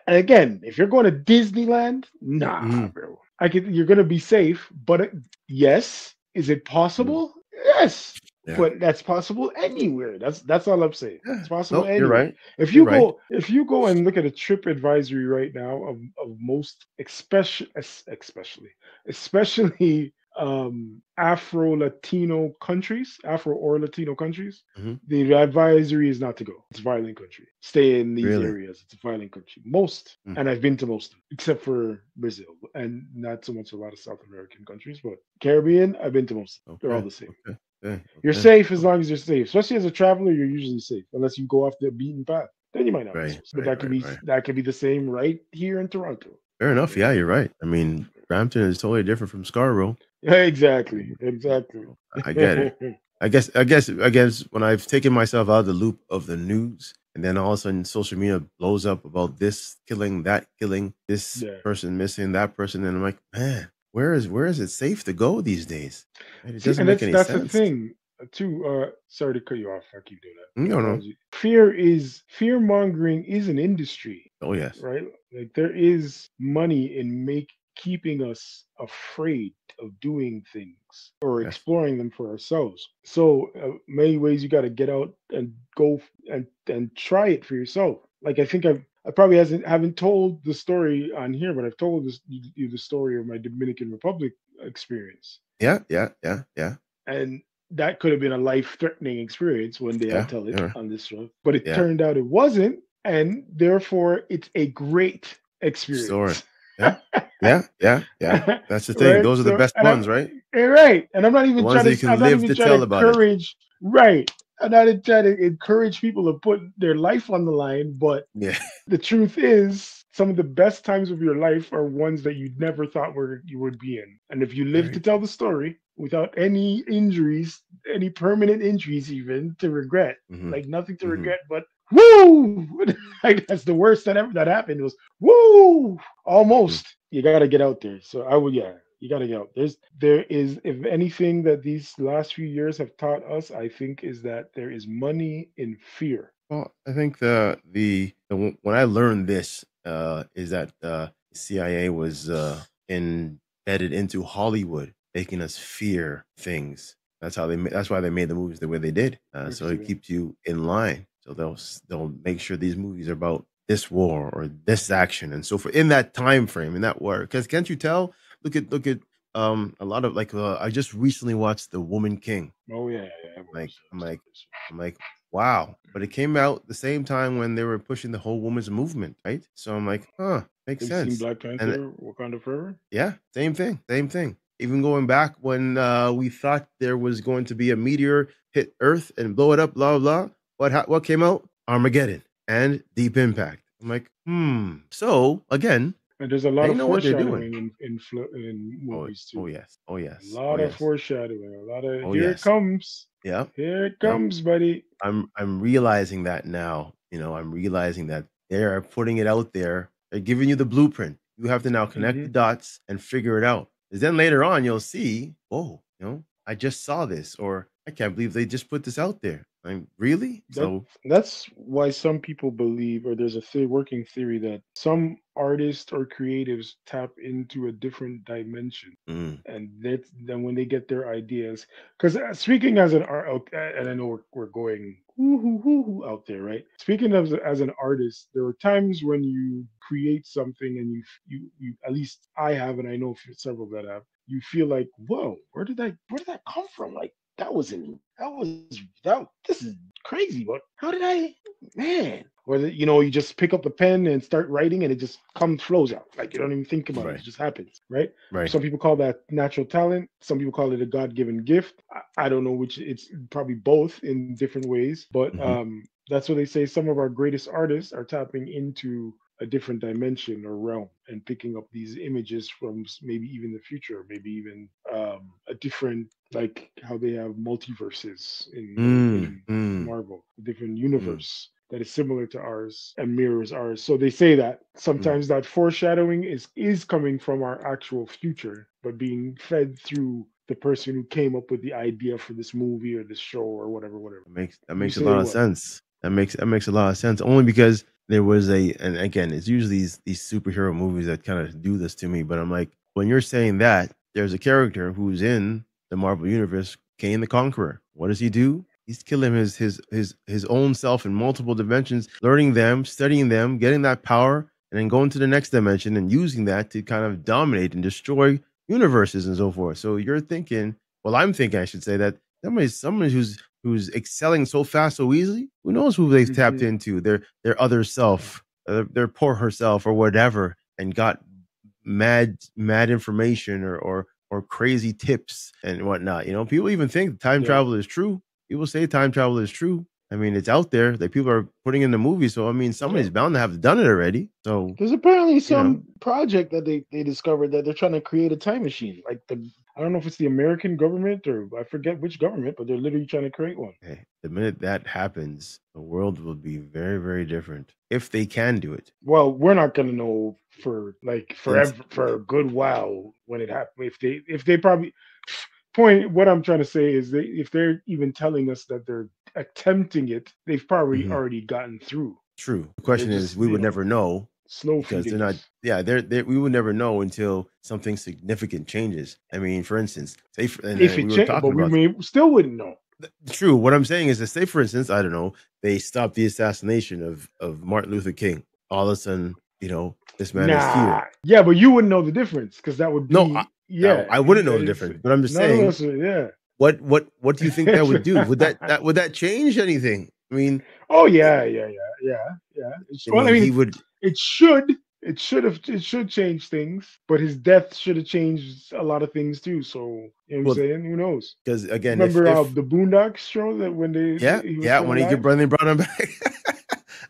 Again, if you're going to Disneyland, nah, mm. bro. I could. You're going to be safe, but it, yes, is it possible? Mm. Yes, yeah. But that's possible anywhere. That's that's all I'm saying. It's possible nope, anywhere. You're right. If you you're go, right. if you go and look at a trip advisory right now of of most, especially especially. especially um, Afro-Latino countries, Afro or Latino countries, mm-hmm. the advisory is not to go. It's a violent country. Stay in these really? areas. It's a violent country. Most, mm-hmm. and I've been to most, except for Brazil, and not so much a lot of South American countries, but Caribbean, I've been to most. Okay. They're all the same. Okay. Okay. You're okay. safe as long as you're safe. Especially as a traveler, you're usually safe, unless you go off the beaten path. Then you might not right. be safe. But right, that could right, be right. that could be the same right here in Toronto. Fair enough. Yeah, you're right. I mean, Brampton is totally different from Scarborough. Exactly. Exactly. I get it. I guess. I guess. I guess when I've taken myself out of the loop of the news, and then all of a sudden social media blows up about this killing, that killing, this yeah. person missing, that person, and I'm like, man, where is where is it safe to go these days? And it doesn't See, and make any that's sense. That's the thing. Too, uh, sorry to cut you off. I keep doing that. No, no. Fear is fear mongering is an industry. Oh yes. Right. Like there is money in make keeping us afraid of doing things or yes. exploring them for ourselves. So uh, many ways you got to get out and go and and try it for yourself. Like I think I've. I probably hasn't haven't told the story on here, but I've told this, you the story of my Dominican Republic experience. Yeah, yeah, yeah, yeah. And that could have been a life-threatening experience one day. Yeah, I tell it yeah. on this show, but it yeah. turned out it wasn't, and therefore it's a great experience. Story. Yeah, yeah, yeah, yeah. That's the thing. Right? Those are the so, best ones, I'm, right? Right. And I'm not even the ones trying you to. Can live to tell about encourage, it. Right. I'm not trying to encourage people to put their life on the line, but yeah. the truth is, some of the best times of your life are ones that you never thought were you would be in. And if you live right. to tell the story without any injuries, any permanent injuries, even to regret, mm-hmm. like nothing to mm-hmm. regret, but woo! Like that's the worst that ever that happened. It was woo! Almost. Mm-hmm. You gotta get out there. So I would, yeah. You gotta go. There's, there is, if anything that these last few years have taught us, I think, is that there is money in fear. Well, I think the the, the when I learned this uh, is that uh, C I A was uh, embedded into Hollywood, making us fear things. That's how they. That's why they made the movies the way they did. Uh, so it keeps you in line. So they'll they'll make sure these movies are about this war or this action and so forth in that time frame in that war. Because can't you tell? Look at look at um a lot of like uh, I just recently watched The Woman King. Oh yeah, yeah. Like I'm like I'm like wow, but it came out the same time when they were pushing the whole women's movement, right? So I'm like, huh, makes Have sense. You seen Black Panther, and, Wakanda Forever. Yeah, same thing, same thing. Even going back when uh, we thought there was going to be a meteor hit Earth and blow it up, blah blah. What what came out? Armageddon and Deep Impact. I'm like, hmm. So again. And there's a lot they of foreshadowing in in, in movies oh, too. Oh yes, oh yes. A lot oh, of yes. foreshadowing. A lot of oh, here yes. it comes. Yeah, here it comes, I'm, buddy. I'm I'm realizing that now. You know, I'm realizing that they are putting it out there. They're giving you the blueprint. You have to now connect mm-hmm. the dots and figure it out. Because then later on, you'll see. Oh, you know, I just saw this, or I can't believe they just put this out there. I mean, really? That, so that's why some people believe, or there's a th- working theory that some artists or creatives tap into a different dimension, mm. and that then when they get their ideas, because speaking as an art, and I know we're, we're going woo, hoo, hoo, hoo, out there, right? Speaking of as an artist, there are times when you create something, and you you you at least I have, and I know several that have. You feel like, whoa, where did that where did that come from? Like. That wasn't, that was, that, this is crazy, but how did I, man? Or, the, you know, you just pick up the pen and start writing and it just comes, flows out. Like you don't even think about right. it, it just happens, right? Right. Some people call that natural talent. Some people call it a God-given gift. I, I don't know which, it's probably both in different ways, but mm-hmm. um, that's what they say. Some of our greatest artists are tapping into a different dimension or realm and picking up these images from maybe even the future, maybe even um, a different, like how they have multiverses in, mm, in mm. Marvel, a different universe mm. that is similar to ours and mirrors ours. So they say that sometimes mm. that foreshadowing is, is coming from our actual future, but being fed through the person who came up with the idea for this movie or this show or whatever, whatever. That makes, that makes a lot of sense. That makes, that makes a lot of sense only because there was a, and again, it's usually these, these superhero movies that kind of do this to me, but I'm like, when you're saying that, there's a character who's in the Marvel Universe, Kang the Conqueror. What does he do? He's killing his, his, his, his own self in multiple dimensions, learning them, studying them, getting that power, and then going to the next dimension and using that to kind of dominate and destroy universes and so forth. So you're thinking, well, I'm thinking, I should say that somebody, somebody who's, who's excelling so fast, so easily, who knows who they've mm-hmm. tapped into, their their other self, their, their poor herself or whatever, and got mad mad information or or or crazy tips and whatnot. You know, people even think time yeah. travel is true. People say time travel is true. I mean, it's out there that people are putting in the movie. So, I mean, somebody's bound to have done it already. So there's apparently some you know. project that they, they discovered that they're trying to create a time machine. Like, the I don't know if it's the American government or I forget which government, but they're literally trying to create one. Hey, the minute that happens, the world will be very, very different if they can do it. Well, we're not going to know for like forever, That's- for a good while when it happens. If they, if they probably... Point. What I'm trying to say is that if they're even telling us that they're attempting it, they've probably mm-hmm. already gotten through. True. The question just, is, we would know, never know. Slow because they're not. Yeah, they're, they're. We would never know until something significant changes. I mean, for instance, say for, and, if uh, we it changed, but we may, still wouldn't know. True. What I'm saying is that, say for instance, I don't know, they stopped the assassination of of Martin Luther King. All of a sudden, you know, this man nah. is here. Yeah, but you wouldn't know the difference because that would be. No, I, Yeah, no, I wouldn't know the difference, but I'm just no, saying. No, sir, yeah. What what what do you think that would do? Would that, that would that change anything? I mean. Oh yeah, yeah, yeah, yeah, yeah. It's, I mean, well, I mean, he would. It should. It should have. It should change things, but his death should have changed a lot of things too. So you know what well, I'm saying? Who knows? Because again, remember if, if, uh, the Boondocks show that when they yeah he yeah when alive? he could run, they brought him back.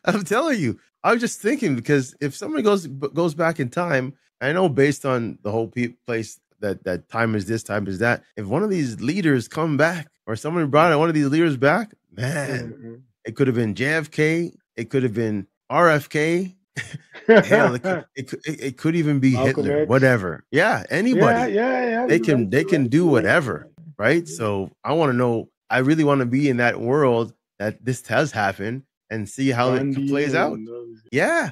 I'm telling you, I was just thinking because if somebody goes goes back in time, I know based on the whole pe- place. That that time is this, time is that. If one of these leaders come back, or someone brought one of these leaders back, man, mm-hmm. it could have been J F K, it could have been R F K, hell, it, could, it, it, it could even be Malcolm Hitler, X. whatever. Yeah, anybody. Yeah, yeah, yeah. They can right, they right, can do right. whatever, right? So I want to know. I really want to be in that world that this has happened and see how Bundy it plays out. Yeah,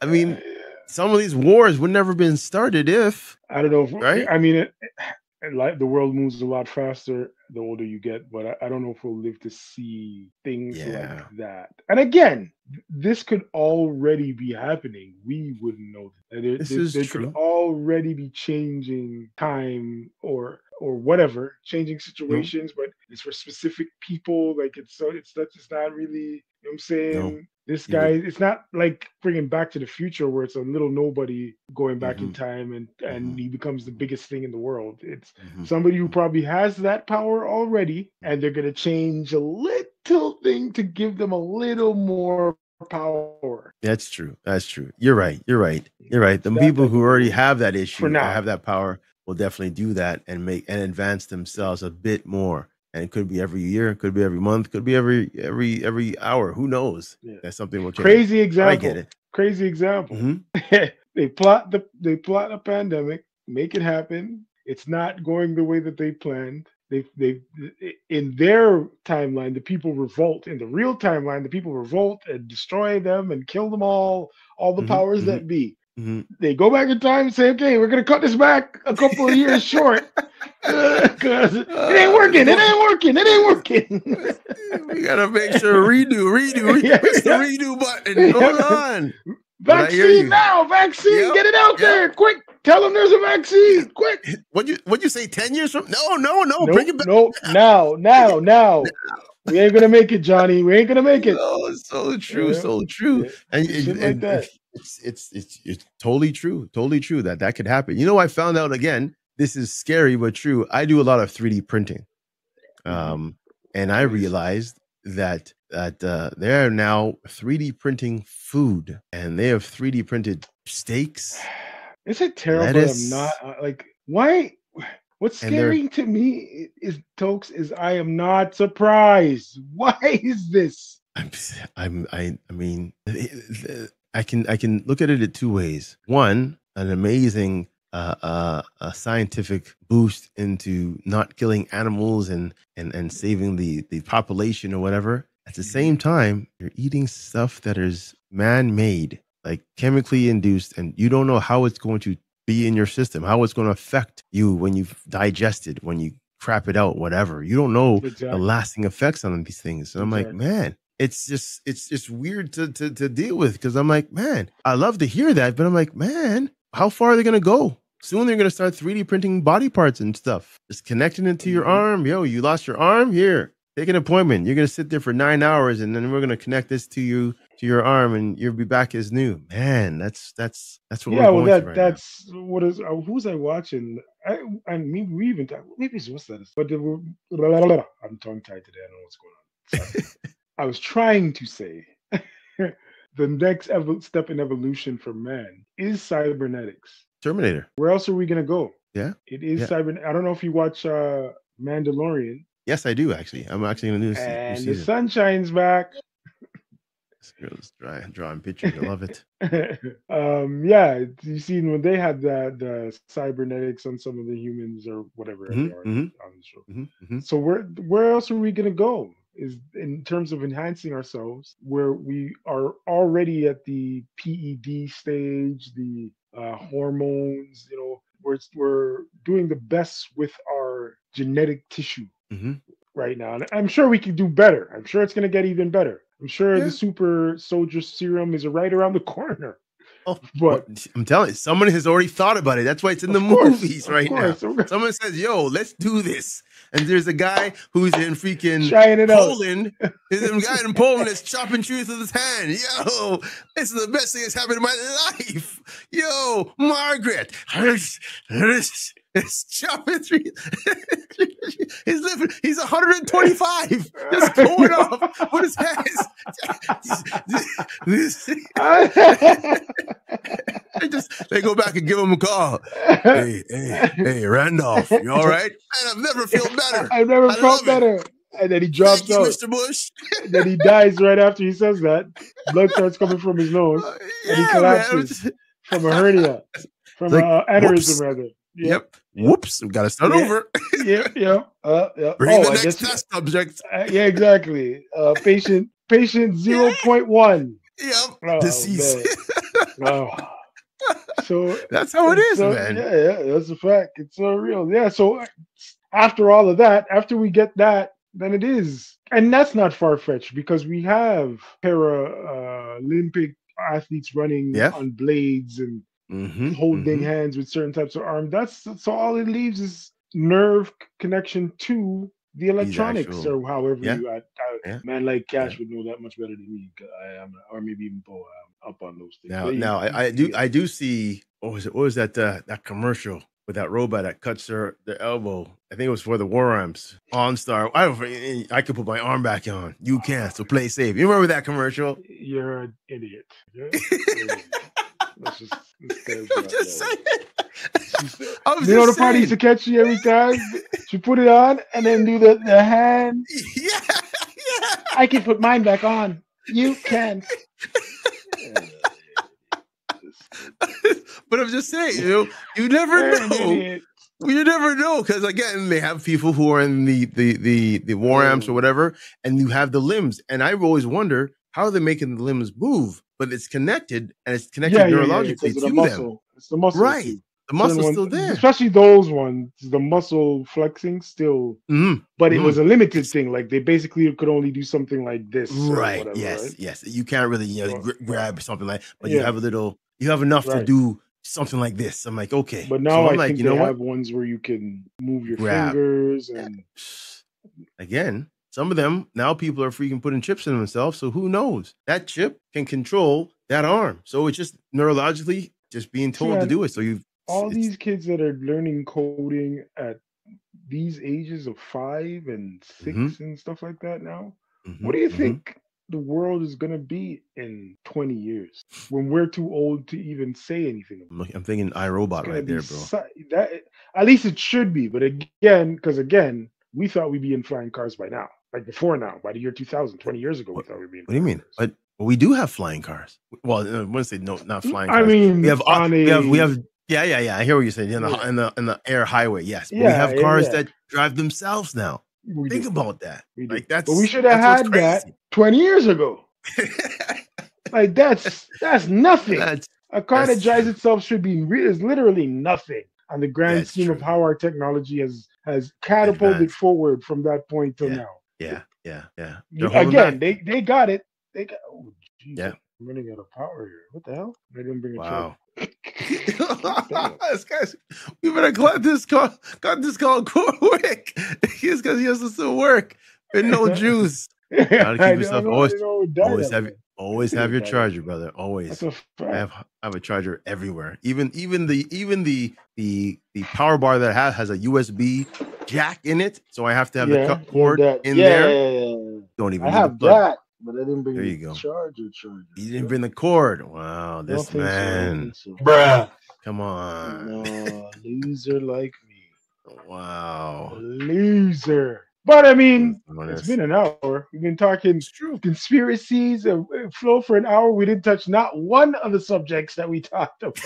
I mean. Some of these wars would never have been started if I don't know. If, right? I mean, it, it, like the world moves a lot faster the older you get, but I, I don't know if we'll live to see things yeah. like that. And again, this could already be happening. We wouldn't know that. There, this there, is there true. Could already be changing time or or whatever, changing situations. Mm-hmm. But it's for specific people. Like it's so it's that's it's not really. You know what I'm saying. No. This guy, it's not like bringing Back to the Future where it's a little nobody going back mm-hmm. in time and, and mm-hmm. he becomes the biggest thing in the world. It's mm-hmm. somebody who probably has that power already and they're going to change a little thing to give them a little more power. That's true. That's true. You're right. You're right. You're right. The that people who already have that issue, or have that power, will definitely do that and make and advance themselves a bit more. And it could be every year, could be every month, could be every every every hour. Who knows? Yeah. That's something we'll change. Crazy example. I get it. Crazy example. Mm-hmm. they plot the they plot a pandemic, make it happen. It's not going the way that they planned. They, they, in their timeline, the people revolt. In the real timeline, the people revolt and destroy them and kill them all, all the mm-hmm, powers mm-hmm. that be. Mm-hmm. They go back in time and say, okay, we're going to cut this back a couple of years short. Because uh, it ain't working. It ain't working. It ain't working. We got to make sure redo, redo, redo. Yeah, press yeah. the redo button. Hold yeah. on. Vaccine now. Vaccine. Yep. Get it out yep. there. Quick. Tell them there's a vaccine, quick. What'd you, what'd you say, ten years from? No, no, no. Nope, bring it back. Nope. Now, now, now. We ain't going to make it, Johnny. We ain't going to make it. Oh, it's so true, yeah. so true. Yeah. And, and, like and that. It's, it's, it's, it's totally true, totally true that that could happen. You know, I found out, again, this is scary but true. I do a lot of three D printing. Um, and I realized that that uh, they are now three D printing food, and they have three D printed steaks. Is it terrible? Lettuce. I'm not like why. What's scary to me is Tokes is I am not surprised. Why is this? I'm, I'm I I mean I can I can look at it in two ways. One, an amazing uh, uh, a scientific boost into not killing animals and and and saving the the population or whatever. At the same time, you're eating stuff that is man-made. Like chemically induced, and you don't know how it's going to be in your system, how it's going to affect you when you've digested, when you crap it out, whatever. You don't know exactly. the lasting effects on these things. And I'm exactly. like, man, it's just it's just weird to to, to deal with, because I'm like, man, I love to hear that, but I'm like, man, how far are they going to go? Soon they're going to start three D printing body parts and stuff. Just connecting it to mm-hmm. your arm. Yo, you lost your arm? Here, take an appointment. You're going to sit there for nine hours, and then we're going to connect this to you. To your arm, and you'll be back as new. Man, that's that's that's what yeah, we're well, going that, right that's now. What is uh, who's I watching? I I mean, we even maybe it's what's that? But I'm tongue tied today. I don't know what's going on. So, I was trying to say the next ev- step in evolution for man is cybernetics. Terminator. Where else are we gonna go? Yeah, it is yeah. cyber. I don't know if you watch uh, Mandalorian. Yes, I do actually. I'm actually gonna do this. And season. The sun shines back. This girl's dry, drawing pictures. I love it. um, yeah, you see, when they had that the cybernetics on some of the humans or whatever mm-hmm, they are mm-hmm, on the show. Mm-hmm, mm-hmm. So where where else are we gonna go? Is in terms of enhancing ourselves, where we are already at the P E D stage, the uh, hormones. You know, we're we're doing the best with our genetic tissue mm-hmm. right now, and I'm sure we can do better. I'm sure it's gonna get even better. I'm sure yeah. the super soldier serum is right around the corner. Oh, but I'm telling you, someone has already thought about it. That's why it's in the course, movies right course. now. Someone says, yo, let's do this. And there's a guy who's in freaking Trying it Poland. Out. There's a guy in Poland that's chopping trees with his hand. Yo, this is the best thing that's happened in my life. Yo, Margaret. It's chopping trees. He's living. He's one hundred twenty-five. Just going off with his hands. they just they go back and give him a call. Hey, hey, hey, Randolph, you all right? And I've never felt better. I've never I felt better. It. And then he drops Thank out. You, Mister Bush. And then he dies right after he says that. Blood starts coming from his nose, uh, yeah, and he collapses man. from a hernia, from like, an aneurysm whoops. rather. Yep. yep. Whoops. We've got to start yeah. over. yeah. Yeah. Uh, yeah. Bring oh, the next test subject. Uh, yeah. Exactly. Uh, patient. Patient zero point one. Yep. Oh, deceased. Wow. So that's how it is, so, man. Yeah, yeah. That's a fact. It's so real. Yeah. So after all of that, after we get that, then it is, and that's not far fetched because we have para uh, Olympic athletes running yeah. on blades and. Mm-hmm, holding mm-hmm. hands with certain types of arms. That's so all it leaves is nerve connection to the electronics actual, or however yeah, you I, I, yeah, man like Cash yeah. would know that much better than me. I am, or maybe even Bo, I'm up on those things. Now, now I, I do I do see what was it? What was that uh, that commercial with that robot that cuts her the elbow? I think it was for the War Arms OnStar. I don't, I could put my arm back on. You can't, so play safe. You remember that commercial? You're an idiot. You're an idiot. Let's just, let's I'm just saying. I was you just know the party used to catch you every time? She put it on and then do the, the hand. Yeah, yeah. I can put mine back on. You can. But I'm just saying, you know, you never know. Well, you never know, because again, they have people who are in the the the, the war amps or whatever, and you have the limbs. And I always wonder how are they making the limbs move, but it's connected and it's connected yeah, neurologically yeah, yeah, to the muscle. Them. It's the muscle, right? Too. The muscle's so still one, there, especially those ones. The muscle flexing still, mm. but it mm. was a limited thing. Like they basically could only do something like this, right? Whatever, yes, right? yes. You can't really, you know, well, gr- grab something like, but yeah. you have a little, you have enough right. to do. Something like this. I'm like, okay. But now so I'm I like, think you know they what? Have ones where you can move your Grab. fingers. And again, some of them, now people are freaking putting chips in themselves. So who knows? That chip can control that arm. So it's just neurologically just being told yeah, to do it. So you all these kids that are learning coding at these ages of five and six mm-hmm. and stuff like that now, mm-hmm. what do you mm-hmm. think the world is going to be in twenty years when we're too old to even say anything about it? I'm thinking iRobot right there, bro. So, that, at least it should be. But again, because again, we thought we'd be in flying cars by now. Like before now, by the year two thousand, twenty years ago, we thought we'd be in What do you mean? Cars. But we do have flying cars. Well, I wouldn't say no, not flying cars. I mean, we have, a, we have, we have, yeah, yeah, yeah. I hear what you're saying. In the, yeah. in the, in the air highway, yes. But yeah, we have cars yeah, yeah. that drive themselves now. We Think do. about that. We like that's. But we should have had that twenty years ago. Like that's that's nothing. That's, a car that drives true. itself should be re- is literally nothing on the grand that's scheme true. of how our technology has has catapulted Advanced. forward from that point till yeah. now. Yeah, yeah, yeah. They're Again, they, they got it. They got. Oh, geez, yeah. I'm running out of power here. What the hell? I didn't bring a wow. charger. This guy's, we better cut this call, cut this call quick. It's because he has to still work and no juice. Gotta keep yourself always, always have, always have your charger, brother. Always. I have, I have a charger everywhere. Even, even the, even the, the, the power bar that I have has a U S B jack in it, so I have to have yeah, the cord in yeah, there. Yeah, yeah, yeah. Don't even I have that. But I didn't bring there you the go. charger. Charger. You didn't bring the cord. Wow, this man, so, so. bruh. Come on, no, loser like me. Wow, loser. But I mean, it's been an hour. We've been talking conspiracies. And flow for an hour. We didn't touch not one of the subjects that we talked about.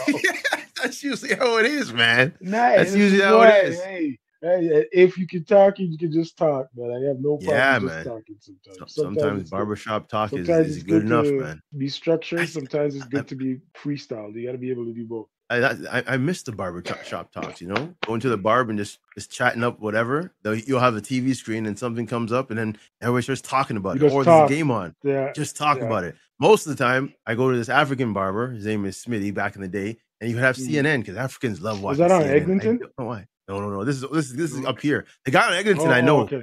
That's usually how it is, man. Nah, That's usually how boy, it is. Hey. If you can talk, you can just talk, man. I have no problem yeah, just man. talking sometimes. Sometimes, sometimes barbershop talk is, is good, good enough, man. Be structured. Sometimes it's good I, to be freestyle. You got to be able to do both. I I, I miss the barbershop talks, you know? Going to the barb and just, just chatting up whatever. You'll have a T V screen and something comes up and then everybody starts talking about you it. Or there's a game on. Yeah, just talk yeah. about it. Most of the time, I go to this African barber. His name is Smitty back in the day. And you have C N N because Africans love watching C N N. Is that on C N N. Eglinton? I don't know why. No, no, no. This is this is this is up here. The guy on Eglinton, oh, I know. Okay.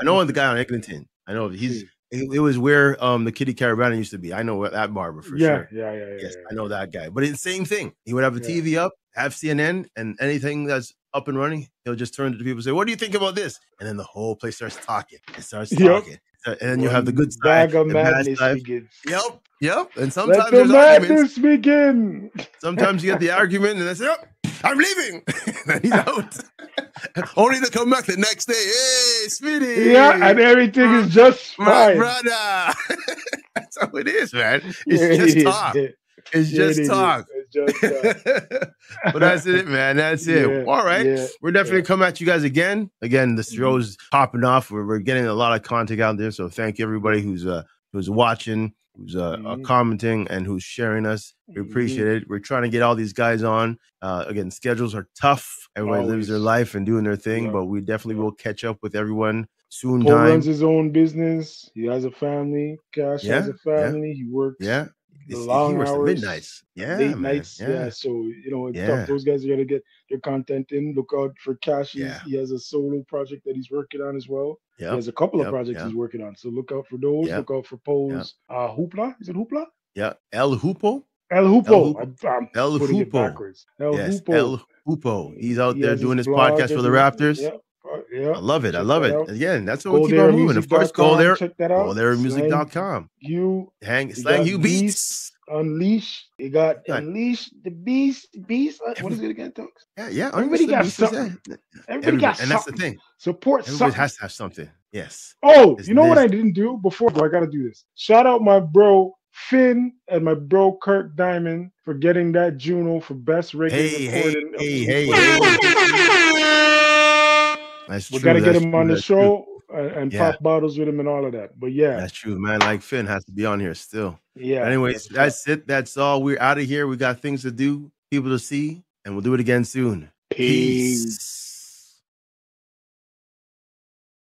I know the guy on Eglinton. I know he's. It, it was where um the Kitty Caravana used to be. I know that barber for yeah, sure. Yeah, yeah, yeah. Yes, yeah, I know yeah. that guy. But it's the same thing. He would have the yeah. T V up, have C N N, and anything that's up and running, he'll just turn to the people and say, "What do you think about this?" And then the whole place starts talking. It starts talking. Yep. And then you have the good side, the bad side. Yep, yep. And sometimes Let the there's madness arguments. begin. Sometimes you get the argument, and they say, "Oh, I'm leaving." And he's out. Only to come back the next day. Hey, Smitty. Yeah, and everything is just fine. My brother. That's how it is, man. It's yeah, just it talk. Is. It's just yeah, it talk. It's just talk. But that's it, man. That's it. Yeah, All right. Yeah, We're definitely yeah. come at you guys again. Again, the show's mm-hmm. popping off. We're, we're getting a lot of content out there. So thank you, everybody who's uh, who's watching, who's uh, mm-hmm. commenting, and who's sharing us. We appreciate mm-hmm. it. We're trying to get all these guys on. Uh, again, schedules are tough. Everybody Always. lives their life and doing their thing. Yeah. But we definitely yeah. will catch up with everyone. Soon Paul time. runs his own business. He has a family. Cash yeah, has a family. Yeah. He works. Yeah. The long hours, the midnights, yeah, late man. nights, yeah. yeah. So you know, it's yeah. tough. Those guys are gonna get their content in. Look out for Cash. Yeah. He has a solo project that he's working on as well. Yep. He has a couple yep. of projects yep. he's working on. So look out for those. Yep. Look out for Poe's yep. uh, Hoopla. Is it Hoopla? Yeah, El Hoopo. El Hoopo. I'm El Hoopo. El yes. Hoopo. El Hoopo. He's out he there doing his podcast for the Raptors. Yep. Yeah, I love it. I love it. Out. Again, that's what go we keep on moving. Of course, go there. Check that out. Go there, music dot com. You hang Slang Hue beats. Unleash. You got yeah. Unleash the Beast. Beast. Every, what is it again, Tokes? Yeah, yeah. Everybody got something. Everybody, Everybody got something. And that's the thing. Support Everybody something. has to have something. Yes. Oh, it's you know this. what I didn't do before? I got to do this. Shout out my bro Finn and my bro Kirk Diamond for getting that Juno for best reggae hey, recording. Hey, hey, hey. That's we true. We got to get him true, on the show true. and yeah. pop bottles with him and all of that. But yeah. That's true, man. Like Finn has to be on here still. Yeah. But anyways, that's, that's it. That's all. We're out of here. We got things to do, people to see, and we'll do it again soon. Peace. Peace.